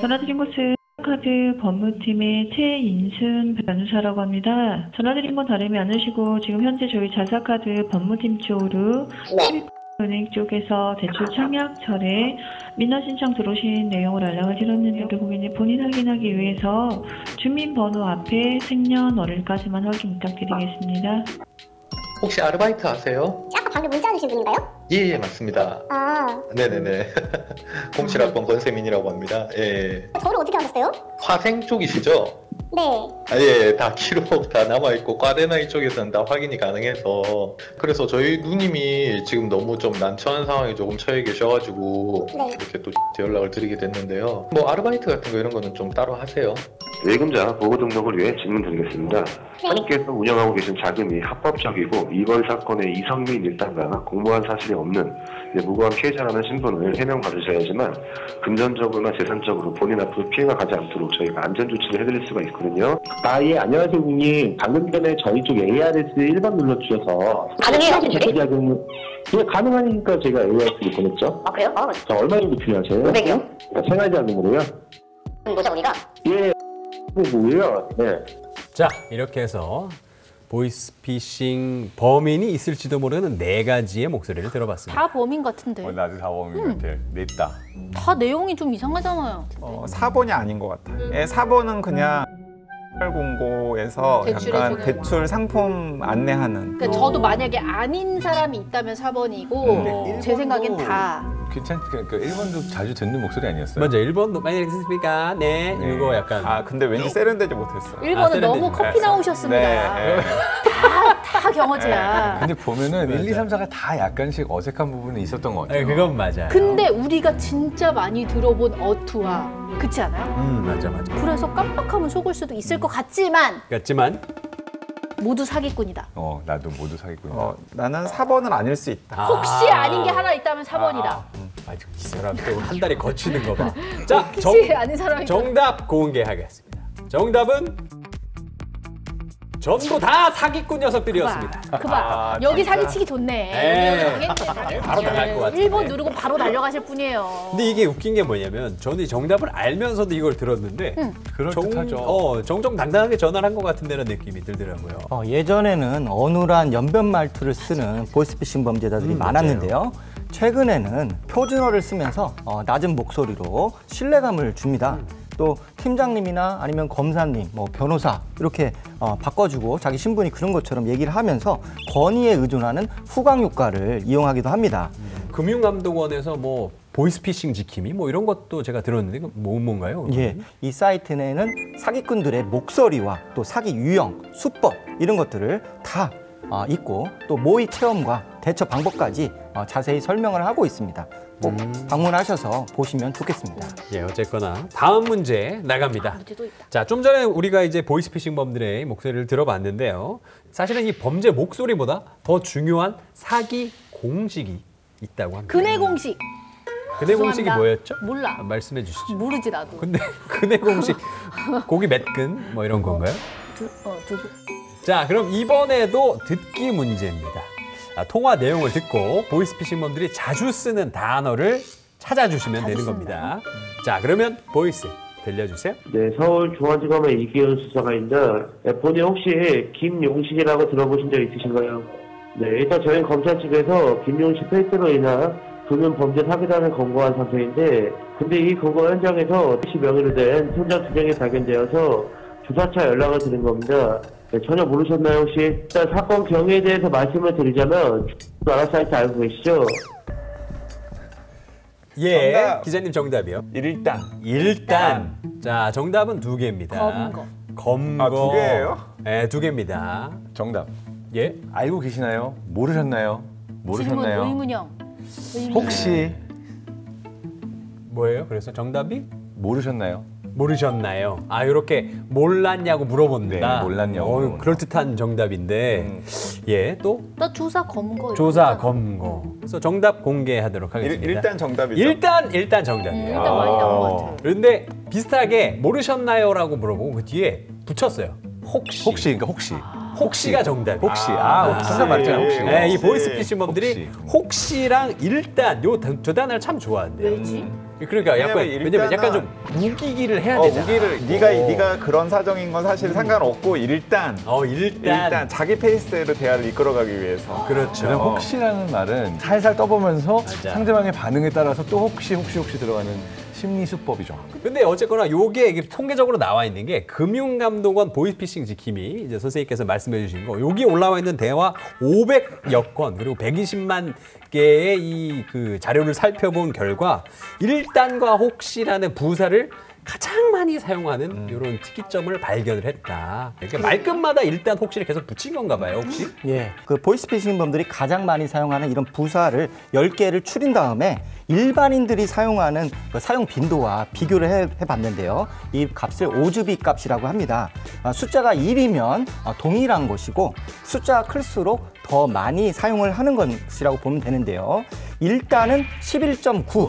전화드린 곳은 카드 법무팀의 최인순 변호사라고 합니다. 전화드린 건 다름이 않으시고 지금 현재 저희 자사카드 법무팀 쪽으로 네. 은행 쪽에서 대출 청약 철회 민원 신청 들어오신 내용을 알람을 드렸는데 고객님 본인 확인하기 위해서 주민번호 앞에 생년월일까지만 확인 부탁드리겠습니다. 혹시 아르바이트 하세요? 아까 방금 문자 주신 분인가요? 예, 예, 맞습니다. 아, 네네네. 공칠학번 권세민이라고 합니다. 예. 저를 어떻게 아셨어요? 화생 쪽이시죠? 네. 아, 예, 다 기록 다 남아있고 과대나 이쪽에서는 다 확인이 가능해서 그래서 저희 누님이 지금 너무 좀 난처한 상황에 조금 처해 계셔가지고 네. 이렇게 또 연락을 드리게 됐는데요. 뭐 아르바이트 같은 거 이런 거는 좀 따로 하세요. 예금자 보호 등록을 위해 질문 드리겠습니다. 사님께서 네. 운영하고 계신 자금이 합법적이고 이번 사건의 이성민 일당과 공모한 사실이 없는 무고한 피해자라는 신분을 해명 받으셔야지만 금전적으로나 재산적으로 본인 앞으로 피해가 가지 않도록 저희가 안전조치를 해드릴 수가 있고 아, 예, 안녕하세요, 고객님. 방금 전에 저희 쪽 에이알에스 일 번 눌러주셔서. 가능해요, 지금? 예, 가능하니까 제가 에이알에스를 보냈죠. 아, 그래요? 아, 자, 얼마 정도 필요하세요? 오백이요? 그러니까 생활자금으로요? 모자보니까? 예, 뭐예요? 네. 자, 이렇게 해서 보이스피싱 범인이 있을지도 모르는 네 가지의 목소리를 들어봤습니다. 다 범인 같은데. 어, 나도 다 범인 음. 같아. 냈다. 다 내용이 좀 이상하잖아요. 어, 사 번이 아닌 것 같아. 음. 예, 사 번은 그냥. 음. 공고에서 약간 대출 상품 안내하는. 그러니까 저도 만약에 아닌 사람이 있다면 사 번이고 제 생각엔 다. 괜찮, 그러니까 일 번도 자주 듣는 목소리 아니었어요? 맞아, 일 번도 많이 듣습니까? 네, 네. 이거 약간. 아, 근데 왠지 세련되지 못했어요. 일 번은 아, 세련되지 너무 커피 나오셨습니다. 네, 네. 다, 다 경어제야. 근데 보면은 맞아. 일, 이, 삼, 사가 다 약간씩 어색한 부분이 있었던 것 같아요. 네, 그건 맞아요. 근데 우리가 진짜 많이 들어본 어투와 그렇지 않아요? 음, 맞아, 맞아. 그래서 깜빡하면 속을 수도 있을 것 같지만. 같지만. 모두 사기꾼이다. 어, 나도 모두 사기꾼이다. 어, 나는 사 번은 아닐 수 있다. 혹시 아 아닌 게 하나 있다면 사 번이다. 아, 음. 아, 이 사람 또 한 달에 거치는 거 봐. 자, 혹시 정, 아닌 사람이 정답 공개하겠습니다. 정답은 전부 다 사기꾼 녀석들이었습니다. 그만, 그만. 아, 여기 진짜. 사기치기 좋네. 당했네, 바로 나갈 것 같아요. 일 번 누르고 바로 달려가실 뿐이에요. 근데 이게 웃긴 게 뭐냐면 저는 정답을 알면서도 이걸 들었는데 응. 그럴듯하죠. 어, 정정당당하게 전화를 한 것 같은 데는 느낌이 들더라고요. 어, 예전에는 어눌한 연변 말투를 쓰는 보이스피싱 범죄자들이 음, 많았는데요. 맞아요. 최근에는 표준어를 쓰면서 어, 낮은 목소리로 신뢰감을 줍니다. 음. 또 팀장님이나 아니면 검사님, 뭐 변호사 이렇게 어, 바꿔주고 자기 신분이 그런 것처럼 얘기를 하면서 권위에 의존하는 후광 효과를 이용하기도 합니다. 음. 금융감독원에서 뭐 보이스피싱 지킴이 뭐 이런 것도 제가 들었는데 뭐 뭔가요? 예, 이 사이트 내에는 사기꾼들의 목소리와 또 사기 유형, 수법 이런 것들을 다 어, 있고 또 모의 체험과 대처 방법까지 어, 자세히 설명을 하고 있습니다. 꼭 방문하셔서 보시면 좋겠습니다. 예, 어쨌거나 다음 문제 나갑니다. 자, 좀 전에 우리가 이제 보이스피싱범들의 목소리를 들어봤는데요. 사실은 이 범죄 목소리보다 더 중요한 사기 공식이 있다고 합니다. 근해 공식. 근해 공식이 뭐였죠? 몰라. 아, 말씀해 주시죠. 모르지 나도. 근데 근해 공식 고기 몇 근 뭐 이런 건가요? 두, 어, 두. 자, 그럼 이번에도 듣기 문제입니다. 통화 내용을 듣고 보이스피싱범들이 자주 쓰는 단어를 찾아주시면 되는 겁니다. 자, 그러면 보이스 들려주세요. 네, 서울중앙지검의 이기현 수사관인데 네, 본인 혹시 김용식이라고 들어보신 적 있으신가요? 네, 일단 저희 검찰 측에서 김용식 페이스로 인한 금융 범죄 사기단을 검거한 상태인데 근데 이 검거 현장에서 명의로 된 통장 두 장이 발견되어서 조사차 연락을 드린 겁니다. 네, 전혀 모르셨나요 혹시? 일단 사건 경위에 대해서 말씀을 드리자면 나라 사이트 알고 계시죠? 예, 정답. 기자님 정답이요. 일단. 일단. 자, 정답은 두 개입니다. 검거. 검거. 아, 두 개예요? 네, 두 개입니다. 정답. 예? 알고 계시나요? 모르셨나요? 모르셨나요? 질문 의문형. 혹시. 뭐예요? 그래서 정답이? 모르셨나요? 모르셨나요? 아, 이렇게 몰랐냐고 물어본다. 네, 몰랐냐고. 어, 그럴듯한 정답인데. 음. 예, 또? 나 조사 검거. 조사 검거. 그래서 정답 공개하도록 하겠습니다. 일, 일단 정답이죠? 일단, 일단 정답이에요. 음, 일단 아 많이 나온 것 같아요. 그런데 비슷하게 모르셨나요? 라고 물어보고 그 뒤에 붙였어요. 혹시. 혹시, 그러니까 혹시. 아 혹시가 정답이에요. 혹시. 아, 진짜 맞죠? 혹시. 네, 아, 아, 이 보이스피싱범들이 혹시. 혹시랑 일단, 요 두 단어를 참 좋아한대요. 왜지? 그러니까 약간 왜냐면 약간 좀 우기기를 해야 되잖아. 어, 우기를 네가 네가 그런 사정인 건 사실 상관없고 일단 어 일단 일단 자기 페이스대로 대화를 이끌어가기 위해서. 그렇죠. 그냥 혹시라는 말은 살살 떠보면서 맞아. 상대방의 반응에 따라서 또 혹시 혹시 혹시 들어가는 심리 수법이죠. 근데 어쨌거나 요게 이게 통계적으로 나와 있는 게 금융감독원 보이스피싱 지킴이 이제 선생님께서 말씀해 주신 거 여기 올라와 있는 대화 오백여 건 그리고 백이십만 개의 이 그 자료를 살펴본 결과 일단과 혹시라는 부사를 가장 많이 사용하는 음. 이런 특이점을 발견을 했다. 그러니까 말끝마다 일단 혹시를 계속 붙인 건가 봐요, 혹시? 예. 그 보이스피싱범들이 가장 많이 사용하는 이런 부사를 열 개를 추린 다음에 일반인들이 사용하는 그 사용 빈도와 비교를 해, 해봤는데요. 이 값을 오즈비 값이라고 합니다. 아, 숫자가 일이면 아, 동일한 것이고 숫자가 클수록 더 많이 사용을 하는 것이라고 보면 되는데요. 일단은 십일 점 구,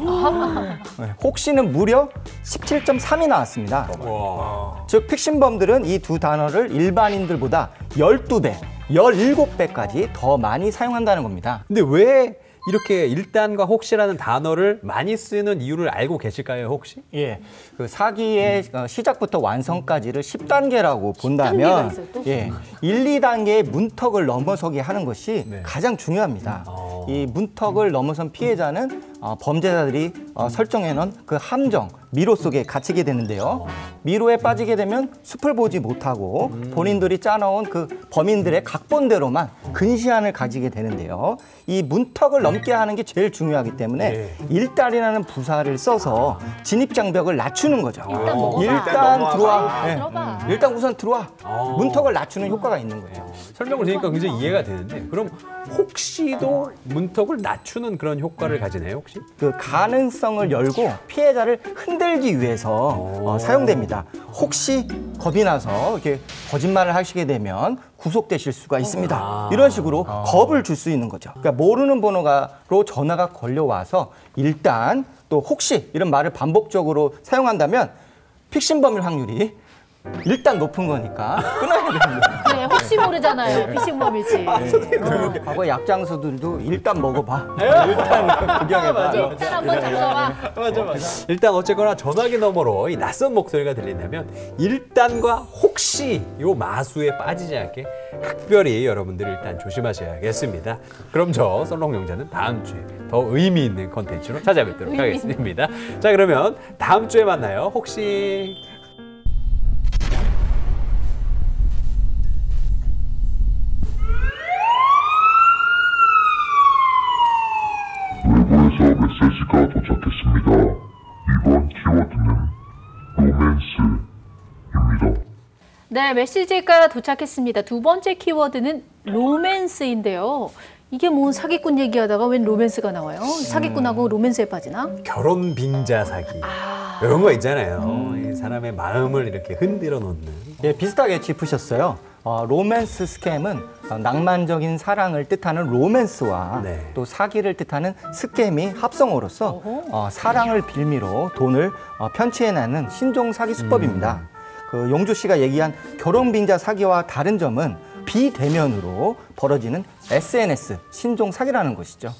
혹시는 무려 십칠 점 삼이 나왔습니다. 와. 즉 픽신범들은 이 두 단어를 일반인들보다 열두 배, 열일곱 배까지 더 많이 사용한다는 겁니다. 근데 왜 이렇게 일단과 혹시라는 단어를 많이 쓰는 이유를 알고 계실까요, 혹시? 예, 그 사기의 음. 시작부터 완성까지를 십 단계라고 본다면 십 단계가 있어요, 또? 예, 일, 이 단계의 문턱을 넘어서게 하는 것이 네. 가장 중요합니다. 어. 이 문턱을 넘어선 피해자는 어, 범죄자들이 어, 설정해놓은 그 함정, 미로 속에 갇히게 되는데요. 미로에 빠지게 되면 숲을 보지 못하고 본인들이 짜놓은 그 범인들의 각본대로만 근시안을 가지게 되는데요. 이 문턱을 넘게 하는 게 제일 중요하기 때문에 일단이라는 부사를 써서 진입장벽을 낮추는 거죠. 일단, 먹어봐. 일단 들어와. 네. 들어봐. 일단 우선 들어와. 문턱을 낮추는 효과가 있는 거예요. 설명을 드리니까 굉장히 이해가 되는데 그럼 혹시도 문턱을 낮추는 그런 효과를 가지네요, 혹시? 그 가능성을 열고 피해자를 흔들기 위해서 어, 사용됩니다. 혹시 겁이 나서 이렇게 거짓말을 하시게 되면 구속되실 수가 있습니다. 아, 이런 식으로 아. 겁을 줄 수 있는 거죠. 그러니까 모르는 번호로 전화가 걸려와서 일단 또 혹시 이런 말을 반복적으로 사용한다면 픽신범일 확률이 일단 높은 거니까 끊어야 됩니다. 그래, 혹시 모르잖아요. 네. 피싱범일지. 아, 네. 과거 약장수들도 일단 먹어봐. 일단 구경해봐. 일단 한번 잡숴봐. 맞아, 맞아. 일단 어쨌거나 전화기 너머로 이 낯선 목소리가 들린다면 일단과 혹시 요 마수에 빠지지 않게 각별히 여러분들 일단 조심하셔야겠습니다. 그럼 저 썰렁용자는 다음 주에 더 의미 있는 컨텐츠로 찾아뵙도록 하겠습니다. 자, 그러면 다음 주에 만나요. 혹시... 메시지가 도착했습니다. 이번 키워드는 로맨스입니다. 네, 메시지가 도착했습니다. 두 번째 키워드는 로맨스인데요. 이게 뭐 사기꾼 얘기하다가 웬 로맨스가 나와요? 사기꾼하고 로맨스에 빠지나? 결혼 빙자 사기. 아... 이런 거 있잖아요. 음... 사람의 마음을 이렇게 흔들어 놓는. 예, 비슷하게 짚으셨어요. 어, 로맨스 스캠은 낭만적인 사랑을 뜻하는 로맨스와 네. 또 사기를 뜻하는 스캠이 합성어로서 어, 사랑을 빌미로 돈을 어, 편취해내는 신종 사기 수법입니다. 음. 그 용주 씨가 얘기한 결혼 빙자 사기와 다른 점은 비대면으로 벌어지는 에스엔에스 신종 사기라는 것이죠.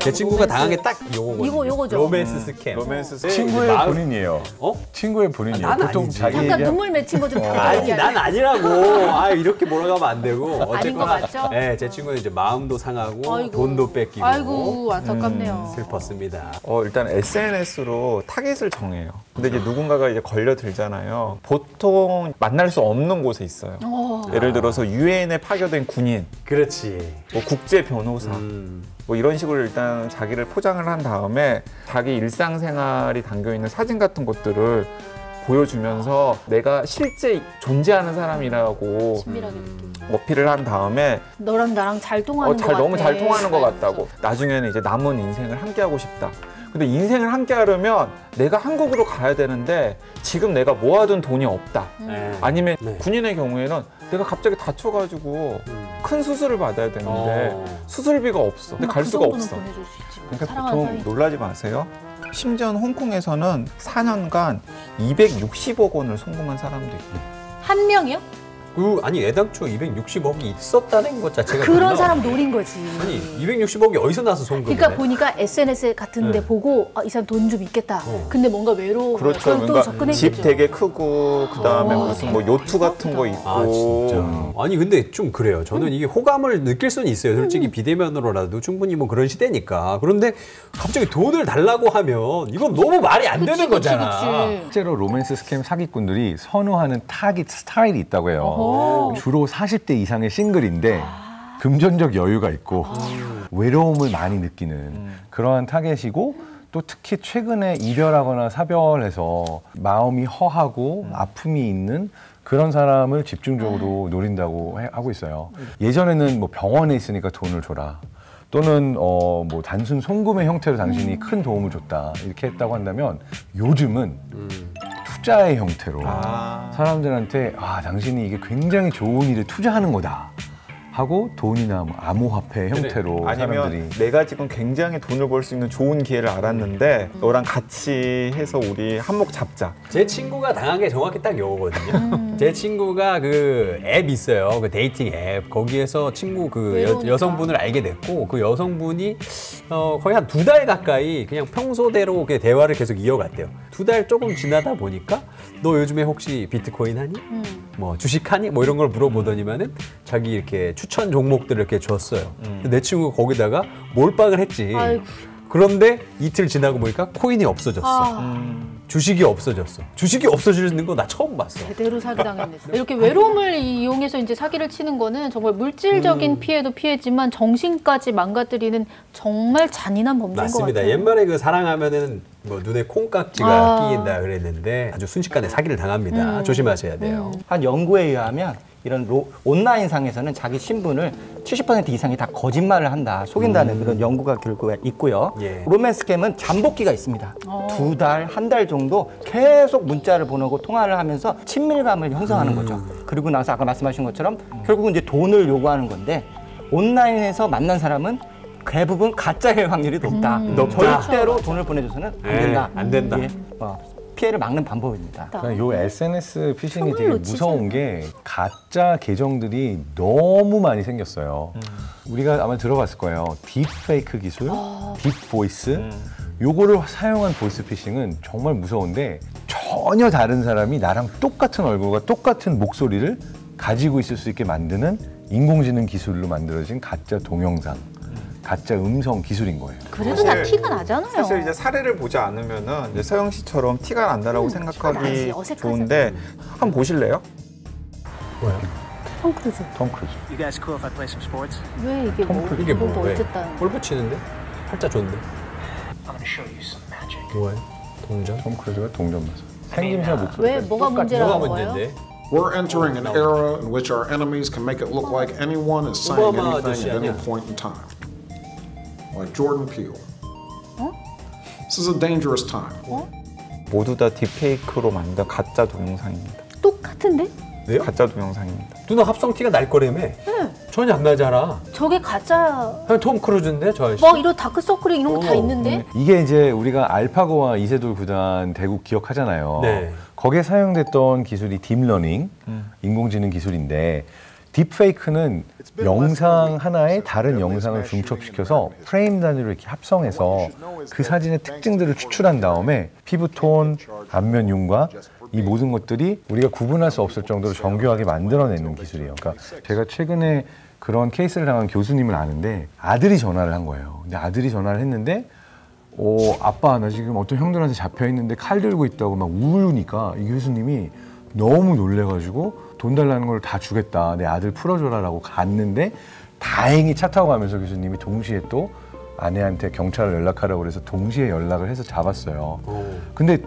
제 친구가 당한 게 딱 요거거든요. 이거 요거죠. 로맨스 스캠. 로맨스 스캠. 친구의 마음... 본인이에요. 어? 친구의 본인이에요. 아, 보통 아니지. 자기 잠깐 얘기한... 눈물 맺힌 거 좀 어. 아니, 난 아니라고. 아, 이렇게 몰아가면 안 되고. 어쨌거나 네, 제 친구는 이제 마음도 상하고 아이고. 돈도 뺏기고. 아이고, 안타깝네요. 음, 슬펐습니다. 어, 일단 에스엔에스로 타겟을 정해요. 근데 이제 누군가가 이제 걸려들잖아요. 보통 만날 수 없는 곳에 있어요. 어. 예를 들어서 유엔에 파견된 군인. 그렇지. 뭐 국제 변호사. 음. 뭐 이런 식으로 일단 자기를 포장을 한 다음에 자기 일상생활이 담겨있는 사진 같은 것들을 보여주면서 내가 실제 존재하는 사람이라고 친밀하게 느낌. 어필을 한 다음에 너랑 나랑 잘 통하는 어, 잘, 것 같아. 너무 잘 통하는 것 같다고. 나중에는 이제 남은 인생을 함께하고 싶다. 근데 인생을 함께하려면 내가 한국으로 가야 되는데 지금 내가 모아둔 돈이 없다. 음. 아니면 네. 군인의 경우에는 내가 갑자기 다쳐가지고 음. 큰 수술을 받아야 되는데 어. 수술비가 없어. 근데 갈 그 수가 없어. 그러니까 보통 사이지. 놀라지 마세요. 심지어 홍콩에서는 사 년간 이백육십억 원을 송금한 사람도 있고. 한 명이요? 그 아니 애당초 이백육십억이 있었다는 것 자체가 그런 사람 노린 거지. 아니 이백육십억이 어디서 나서 송금이네. 그러니까 보니까 에스엔에스 같은데 네. 보고 아, 이 사람 돈 좀 있겠다. 어. 근데 뭔가 외로워. 그렇죠. 뭔가 집 되게 크고 그다음에 어, 무슨 뭐 요트 같은 거 있고. 아 진짜. 아니 근데 좀 그래요. 저는 이게 호감을 느낄 수는 있어요. 솔직히 비대면으로라도 충분히 뭐 그런 시대니까. 그런데 갑자기 돈을 달라고 하면 이건 너무 말이 안 그치, 되는 그치, 거잖아. 그치, 그치. 실제로 로맨스 스캠 사기꾼들이 선호하는 타깃 스타일이 있다고 해요. 어허. 오. 주로 사십 대 이상의 싱글인데 아. 금전적 여유가 있고 아. 외로움을 많이 느끼는 음. 그러한 타겟이고 또 특히 최근에 이별하거나 사별해서 마음이 허하고 음. 아픔이 있는 그런 사람을 집중적으로 노린다고 해, 하고 있어요. 예전에는 뭐 병원에 있으니까 돈을 줘라. 또는 어 뭐 단순 송금의 형태로 당신이 음. 큰 도움을 줬다. 이렇게 했다고 한다면 요즘은 음. 투자의 형태로 아. 사람들한테 아 당신이 이게 굉장히 좋은 일에 투자하는 거다 하고 돈이나 뭐 암호화폐 형태로 그래. 아니면 사람들이 내가 지금 굉장히 돈을 벌 수 있는 좋은 기회를 알았는데 음. 너랑 같이 해서 우리 한몫 잡자. 제 친구가 당한 게 정확히 딱 요거거든요. 제 친구가 그 앱 있어요. 그 데이팅 앱. 거기에서 친구 그 여, 여성분을 알게 됐고 그 여성분이 어, 거의 한 두 달 가까이 그냥 평소대로 그 대화를 계속 이어갔대요. 두 달 조금 지나다 보니까 너 요즘에 혹시 비트코인 하니? 음. 뭐 주식하니? 뭐 이런 걸 물어보더니만은 자기 이렇게 추천 종목들을 이렇게 줬어요. 음. 내 친구가 거기다가 몰빵을 했지. 아이고. 그런데 이틀 지나고 보니까 코인이 없어졌어. 아. 음. 주식이 없어졌어. 주식이 없어지는 거 나 처음 봤어. 제대로 사기당했네. 이렇게 외로움을 이용해서 이제 사기를 치는 거는 정말 물질적인 음. 피해도 피해지만 정신까지 망가뜨리는 정말 잔인한 범죄인 맞습니다. 것 같아요. 맞습니다. 옛말에 그 사랑하면은 뭐 눈에 콩깍지가 아. 끼인다 그랬는데 아주 순식간에 사기를 당합니다. 음. 조심하셔야 돼요. 음. 한 연구에 의하면 이런 로, 온라인상에서는 자기 신분을 칠십 퍼센트 이상이 다 거짓말을 한다, 속인다는 음. 그런 연구가 결국에 있고요. 예. 로맨스 스캠은 잠복기가 있습니다. 어. 두 달, 한 달 정도 계속 문자를 보내고 통화를 하면서 친밀감을 형성하는 음. 거죠. 그리고 나서 아까 말씀하신 것처럼 음. 결국은 이제 돈을 요구하는 건데 온라인에서 만난 사람은 대부분 가짜일 확률이 높다. 음. 높다. 절대로 돈을 보내줘서는 안 된다. 안 된다. 예. 어. 피해를 막는 방법입니다. 요 에스엔에스 피싱이 되게 무서운 게 가짜 계정들이 너무 많이 생겼어요. 음. 우리가 아마 들어봤을 거예요. 딥페이크 기술, 어. 딥보이스 음. 요거를 사용한 보이스 피싱은 정말 무서운데 전혀 다른 사람이 나랑 똑같은 얼굴과 똑같은 목소리를 가지고 있을 수 있게 만드는 인공지능 기술로 만들어진 가짜 동영상. 가짜 음성 기술인 거예요. 그래도 다 티가 나잖아요. 사실 이제 사례를 보지 않으면은 이제 서영 씨처럼 티가 난다라고 음, 생각하기 좋은데 한번 보실래요? 뭐야? 톰 크루즈. 톰 크루즈. You guys cool if I play some sports? 왜 이게 뭐? 이게 뭐? 왜? 골프 치는데? 팔자 좋은데? I'm gonna show you some magic. 뭐야? 동전? 톰 크루즈가 동전 맞아. 생김새 목소리. 왜 뭐가 문제라는 거예요? We're entering an era in which our enemies can make it look like anyone is saying anything at any point in time. Like Jordan Peele. 어? This is a dangerous time. 어? 모두 다 딥페이크로 만든 가짜 동영상입니다. 똑같은데? 네? 가짜 동영상입니다. 누나 합성 티가 날 거라며? 네. 전혀 안 나잖아. 저게 가짜... 그냥 톰 크루즈인데 저 아저씨? 뭐 이런 다크서클링 이런 거 다 있는데? 이게 이제 우리가 알파고와 이세돌 구단 대국 기억하잖아요. 네. 거기에 사용됐던 기술이 딥러닝, 음. 인공지능 기술인데 딥페이크는 영상 하나에 다른 영상을 중첩시켜서 프레임 단위로 이렇게 합성해서 그 사진의 특징들을 추출한 다음에 피부톤, 안면 윤곽 이 모든 것들이 우리가 구분할 수 없을 정도로 정교하게 만들어내는 기술이에요. 그러니까 제가 최근에 그런 케이스를 당한 교수님을 아는데 아들이 전화를 한 거예요. 근데 아들이 전화를 했는데 어, 아빠 나 지금 어떤 형들한테 잡혀있는데 칼 들고 있다고 막 우르니까 이 교수님이 너무 놀래가지고 돈 달라는 걸 다 주겠다, 내 아들 풀어줘라 라고 갔는데 다행히 차 타고 가면서 교수님이 동시에 또 아내한테 경찰을 연락하라고 그래서 동시에 연락을 해서 잡았어요. 오. 근데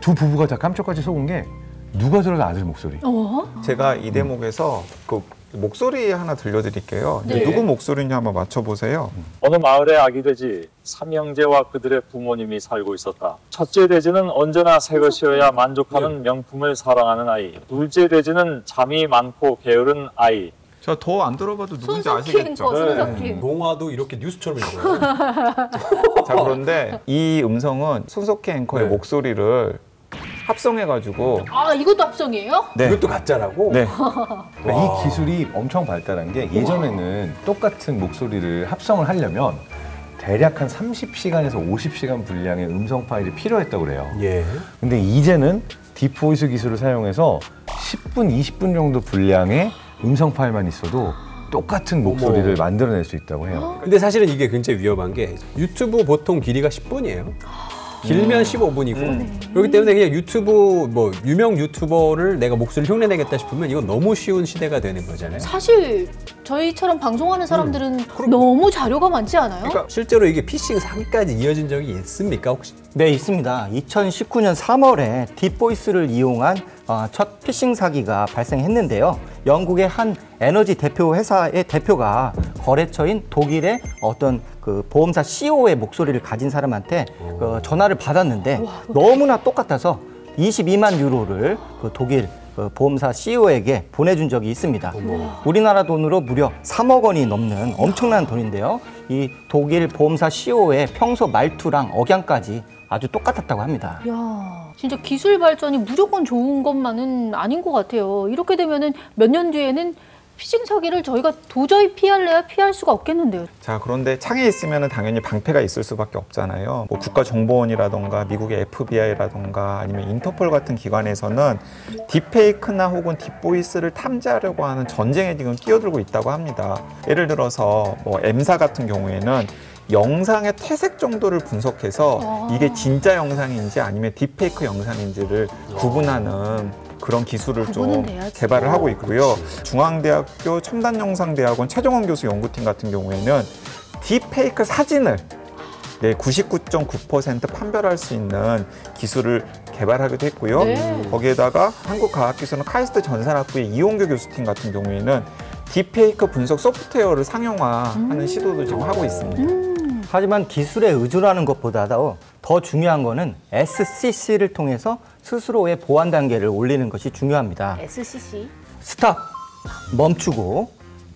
두 부부가 다 깜짝같이 속은 게 누가 들어도 아들 목소리. 어? 제가 이 대목에서 그 목소리 하나 들려드릴게요. 네. 누구 목소리인지 한번 맞춰보세요. 어느 마을에 아기 돼지 삼형제와 그들의 부모님이 살고 있었다. 첫째 돼지는 언제나 새것이어야 만족하는 명품을 사랑하는 아이. 둘째 돼지는 잠이 많고 게으른 아이. 저 더 안 들어봐도 누군지 아시겠죠? 네. 농화도 이렇게 뉴스처럼 읽어요. 자, 그런데 이 음성은 손석희 앵커의 네. 목소리를 합성해가지고 아 이것도 합성이에요? 네. 이것도 가짜라고? 네. 이 기술이 엄청 발달한 게 예전에는 똑같은 목소리를 합성을 하려면 대략 한 삼십 시간에서 오십 시간 분량의 음성 파일이 필요했다고 그래요. 예. 근데 이제는 딥보이스 기술을 사용해서 십 분, 이십 분 정도 분량의 음성 파일만 있어도 똑같은 목소리를 어머. 만들어낼 수 있다고 해요. 근데 사실은 이게 굉장히 위험한 게 유튜브 보통 길이가 십 분이에요. 길면 음. 십오 분이고 음. 그렇기 때문에 그냥 유튜브 뭐 유명 유튜버를 내가 목소리를 흉내내겠다 싶으면 이건 너무 쉬운 시대가 되는 거잖아요. 사실 저희처럼 방송하는 사람들은 음. 너무 자료가 많지 않아요? 그러니까 실제로 이게 피싱 사기까지 이어진 적이 있습니까 혹시? 네 있습니다. 이천십구 년 삼월에 딥보이스를 이용한 첫 피싱 사기가 발생했는데요. 영국의 한 에너지 대표 회사의 대표가 거래처인 독일의 어떤 그 보험사 씨이오의 목소리를 가진 사람한테 그 전화를 받았는데 우와, 너무나 똑같아서 이십이만 유로를 그 독일 그 보험사 씨이오에게 보내준 적이 있습니다. 우와. 우리나라 돈으로 무려 삼억 원이 넘는 엄청난 돈인데요. 이 독일 보험사 씨이오의 평소 말투랑 억양까지 아주 똑같았다고 합니다. 이야, 진짜 기술 발전이 무조건 좋은 것만은 아닌 것 같아요. 이렇게 되면은 몇 년 뒤에는 피싱 사기를 저희가 도저히 피할래야 피할 수가 없겠는데요. 자, 그런데 차기에 있으면 당연히 방패가 있을 수밖에 없잖아요. 뭐 국가정보원이라던가 미국의 에프비아이라던가 아니면 인터폴 같은 기관에서는 딥페이크나 혹은 딥보이스를 탐지하려고 하는 전쟁에 지금 뛰어들고 있다고 합니다. 예를 들어서 뭐 엠사 같은 경우에는 영상의 퇴색 정도를 분석해서 와. 이게 진짜 영상인지 아니면 딥페이크 영상인지를 구분하는 그런 기술을 좀 개발을 하고 있고요. 중앙대학교 첨단영상대학원 최종원 교수 연구팀 같은 경우에는 딥페이크 사진을 네, 구십구 점 구 퍼센트 판별할 수 있는 기술을 개발하기도 했고요. 네. 거기에다가 한국과학기술원 카이스트 전산학부의 이용규 교수팀 같은 경우에는 딥페이크 분석 소프트웨어를 상용화하는 음. 시도도 지금 하고 있습니다. 음. 하지만 기술에 의존하는 것보다 더 중요한 거는 에스씨씨를 통해서 스스로의 보안 단계를 올리는 것이 중요합니다. 에스씨씨? 스탑, 멈추고,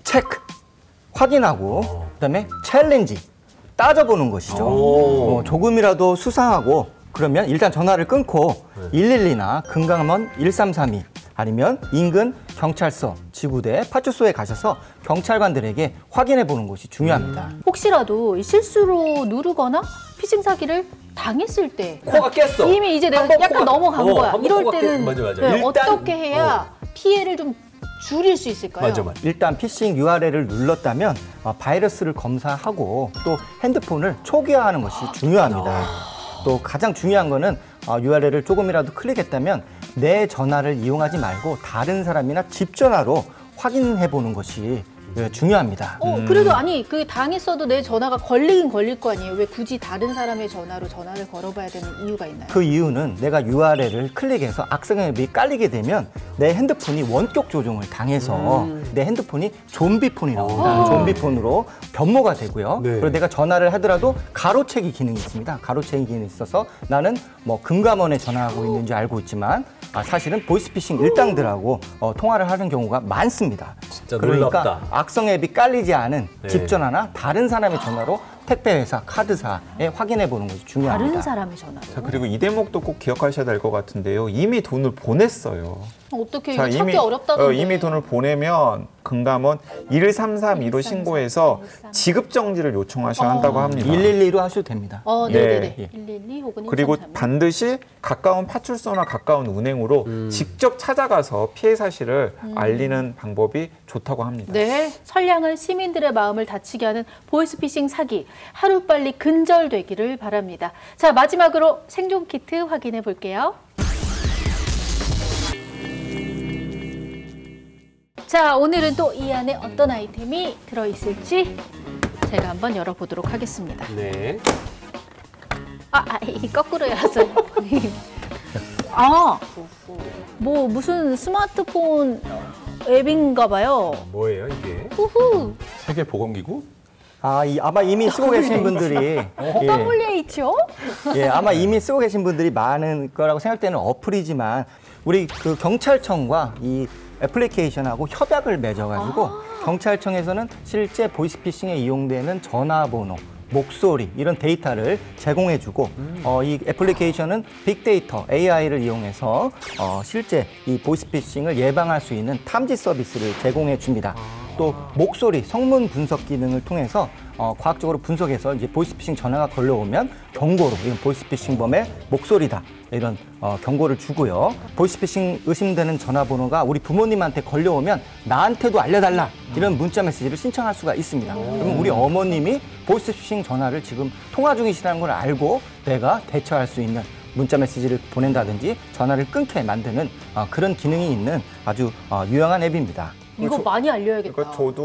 체크, 확인하고, 그다음에 챌린지, 따져보는 것이죠. 어, 조금이라도 수상하고 그러면 일단 전화를 끊고 네. 일일이나 금강원 일삼삼이 아니면 인근 경찰서, 지구대, 파출소에 가셔서 경찰관들에게 확인해 보는 것이 중요합니다. 음. 혹시라도 실수로 누르거나 피싱 사기를 당했을 때 코가 깼어. 이미 이제 내가 약간 코가... 넘어간 어, 거야. 이럴 때는 맞아, 맞아. 네, 일단... 어떻게 해야 어. 피해를 좀 줄일 수 있을까요? 맞아, 맞아. 일단 피싱 유알엘을 눌렀다면 바이러스를 검사하고 또 핸드폰을 초기화하는 것이 아, 중요합니다. 아... 또 가장 중요한 거는 유알엘을 조금이라도 클릭했다면 내 전화를 이용하지 말고 다른 사람이나 집 전화로 확인해 보는 것이 중요합니다. 어, 그래도 아니 그 당했어도 내 전화가 걸리긴 걸릴 거 아니에요. 왜 굳이 다른 사람의 전화로 전화를 걸어봐야 되는 이유가 있나요? 그 이유는 내가 유알엘을 클릭해서 악성앱이 깔리게 되면 내 핸드폰이 원격 조종을 당해서 음. 내 핸드폰이 좀비폰이 나옵니다. 좀비폰으로 변모가 되고요. 네. 그리고 내가 전화를 하더라도 가로채기 기능이 있습니다. 가로채기 기능이 있어서 나는 뭐 금감원에 전화하고 있는 줄 알고 있지만 아, 사실은 보이스피싱 일당들하고 어, 통화를 하는 경우가 많습니다. 진짜 그러니까 놀랍다. 악성 앱이 깔리지 않은 네. 집 전화나 다른 사람의 전화로 택배회사, 카드사에 확인해 보는 것이 중요합니다. 다른 사람의 전화로. 자, 그리고 이 대목도 꼭 기억하셔야 될 것 같은데요. 이미 돈을 보냈어요. 어떻게 이거 찾기 어렵다던데. 어, 이미 돈을 보내면 금감원 일일삼삼이로 신고해서 지급정지를 요청하셔야 한다고 합니다. 일일이로 하셔도 됩니다. 어, 네네네. 네. 일일이 혹은 일일삼삼. 그리고 반드시 가까운 파출소나 가까운 은행으로 음. 직접 찾아가서 피해 사실을 음. 알리는 방법이 좋다고 합니다. 네, 선량한 시민들의 마음을 다치게 하는 보이스피싱 사기 하루빨리 근절되기를 바랍니다. 자, 마지막으로 생존키트 확인해 볼게요. 자, 오늘은 또 이 안에 어떤 아이템이 들어있을지 제가 한번 열어보도록 하겠습니다. 네. 아, 아 이 거꾸로 열었어요. 아, 뭐 무슨 스마트폰 앱인가 봐요. 뭐예요, 이게? 후후. 세계보건기구? 아, 이, 아마 이미 쓰고 계신 분들이 더블유 에이치오? 예, 예, 아마 이미 쓰고 계신 분들이 많은 거라고 생각되는 어플이지만 우리 그 경찰청과 이 애플리케이션하고 협약을 맺어가지고 아 경찰청에서는 실제 보이스피싱에 이용되는 전화번호, 목소리 이런 데이터를 제공해주고 음. 어, 이 애플리케이션은 빅데이터, 에이아이를 이용해서 어, 실제 이 보이스피싱을 예방할 수 있는 탐지 서비스를 제공해줍니다. 아. 또 목소리, 성문 분석 기능을 통해서 어, 과학적으로 분석해서 이제 보이스피싱 전화가 걸려오면 경고로 이건 보이스피싱범의 목소리다. 이런 어, 경고를 주고요. 보이스피싱 의심되는 전화번호가 우리 부모님한테 걸려오면 나한테도 알려달라 이런 문자 메시지를 신청할 수가 있습니다. 그러면 우리 어머님이 보이스피싱 전화를 지금 통화 중이시라는 걸 알고 내가 대처할 수 있는 문자 메시지를 보낸다든지 전화를 끊게 만드는 어, 그런 기능이 있는 아주 어, 유용한 앱입니다. 이거 저, 많이 알려야겠다. 그러니까 저도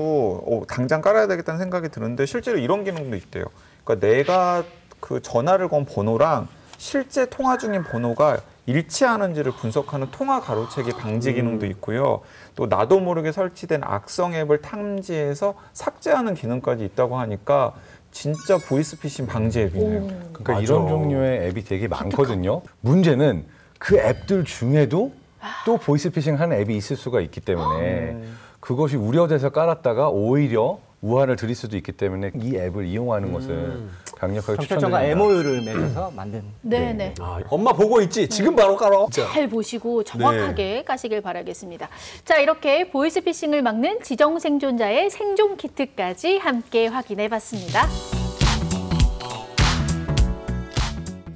어, 당장 깔아야 되겠다는 생각이 드는데 실제로 이런 기능도 있대요. 그러니까 내가 그 전화를 건 번호랑 실제 통화 중인 번호가 일치하는지를 분석하는 통화 가로채기 방지 기능도 있고요. 또 나도 모르게 설치된 악성 앱을 탐지해서 삭제하는 기능까지 있다고 하니까 진짜 보이스피싱 방지 앱이네요. 오, 그러니까 맞아. 이런 종류의 앱이 되게 많거든요. 문제는 그 앱들 중에도 또 보이스피싱 하는 앱이 있을 수가 있기 때문에 그것이 우려돼서 깔았다가 오히려 우환을 드릴 수도 있기 때문에 이 앱을 이용하는 것은 강력하게 경찰청과 엠오유를 맺어서 만든. 네네. 네. 아, 엄마 보고 있지? 지금 네. 바로 깔어. 잘 보시고 정확하게 네. 까시길 바라겠습니다. 자, 이렇게 보이스피싱을 막는 지정 생존자의 생존 키트까지 함께 확인해봤습니다.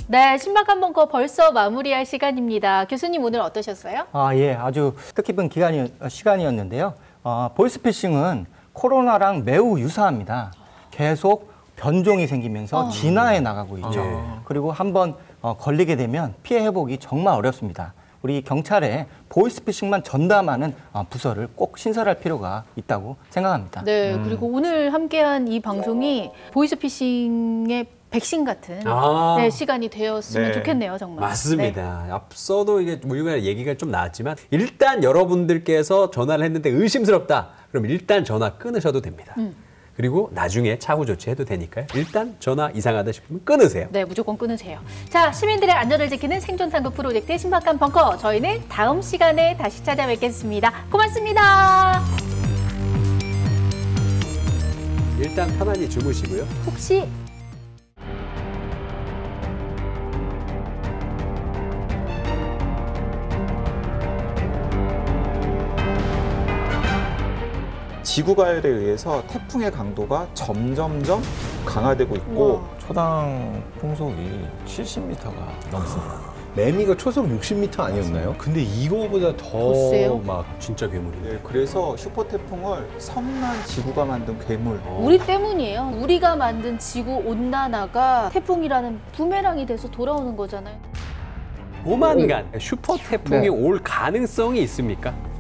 네, 신박한 벙커 벌써 마무리할 시간입니다. 교수님 오늘 어떠셨어요? 아, 예, 아주 뜻깊은 기간이, 시간이었는데요. 어, 보이스피싱은 코로나랑 매우 유사합니다. 계속 변종이 생기면서 어. 진화해 나가고 있죠. 어. 그리고 한번 어, 걸리게 되면 피해 회복이 정말 어렵습니다. 우리 경찰에 보이스피싱만 전담하는 부서를 꼭 신설할 필요가 있다고 생각합니다. 네, 음. 그리고 오늘 함께한 이 방송이 보이스피싱의 백신 같은 아 네, 시간이 되었으면 네. 좋겠네요, 정말. 맞습니다. 네. 앞서도 이게 우리가 얘기가 좀 나왔지만 일단 여러분들께서 전화를 했는데 의심스럽다. 그럼 일단 전화 끊으셔도 됩니다. 음. 그리고 나중에 차후 조치해도 되니까요. 일단 전화 이상하다 싶으면 끊으세요. 네, 무조건 끊으세요. 자, 시민들의 안전을 지키는 생존탐구 프로젝트 신박한 벙커. 저희는 다음 시간에 다시 찾아뵙겠습니다. 고맙습니다. 일단 편안히 주무시고요. 혹시... 지구가열에 의해서 태풍의 강도가 점점점 강화되고 있고 우와. 초당 풍속이 칠십 미터가 넘습니다. 매미가 초속 육십 미터 아니었나요? 근데 이거보다 더 막 진짜 괴물이네. 네, 그래서 슈퍼태풍을 성난 지구가 만든 괴물. 우리 때문이에요. 우리가 만든 지구온난화가 태풍이라는 부메랑이 돼서 돌아오는 거잖아요. 오만간 슈퍼태풍이 네. 올 가능성이 있습니까?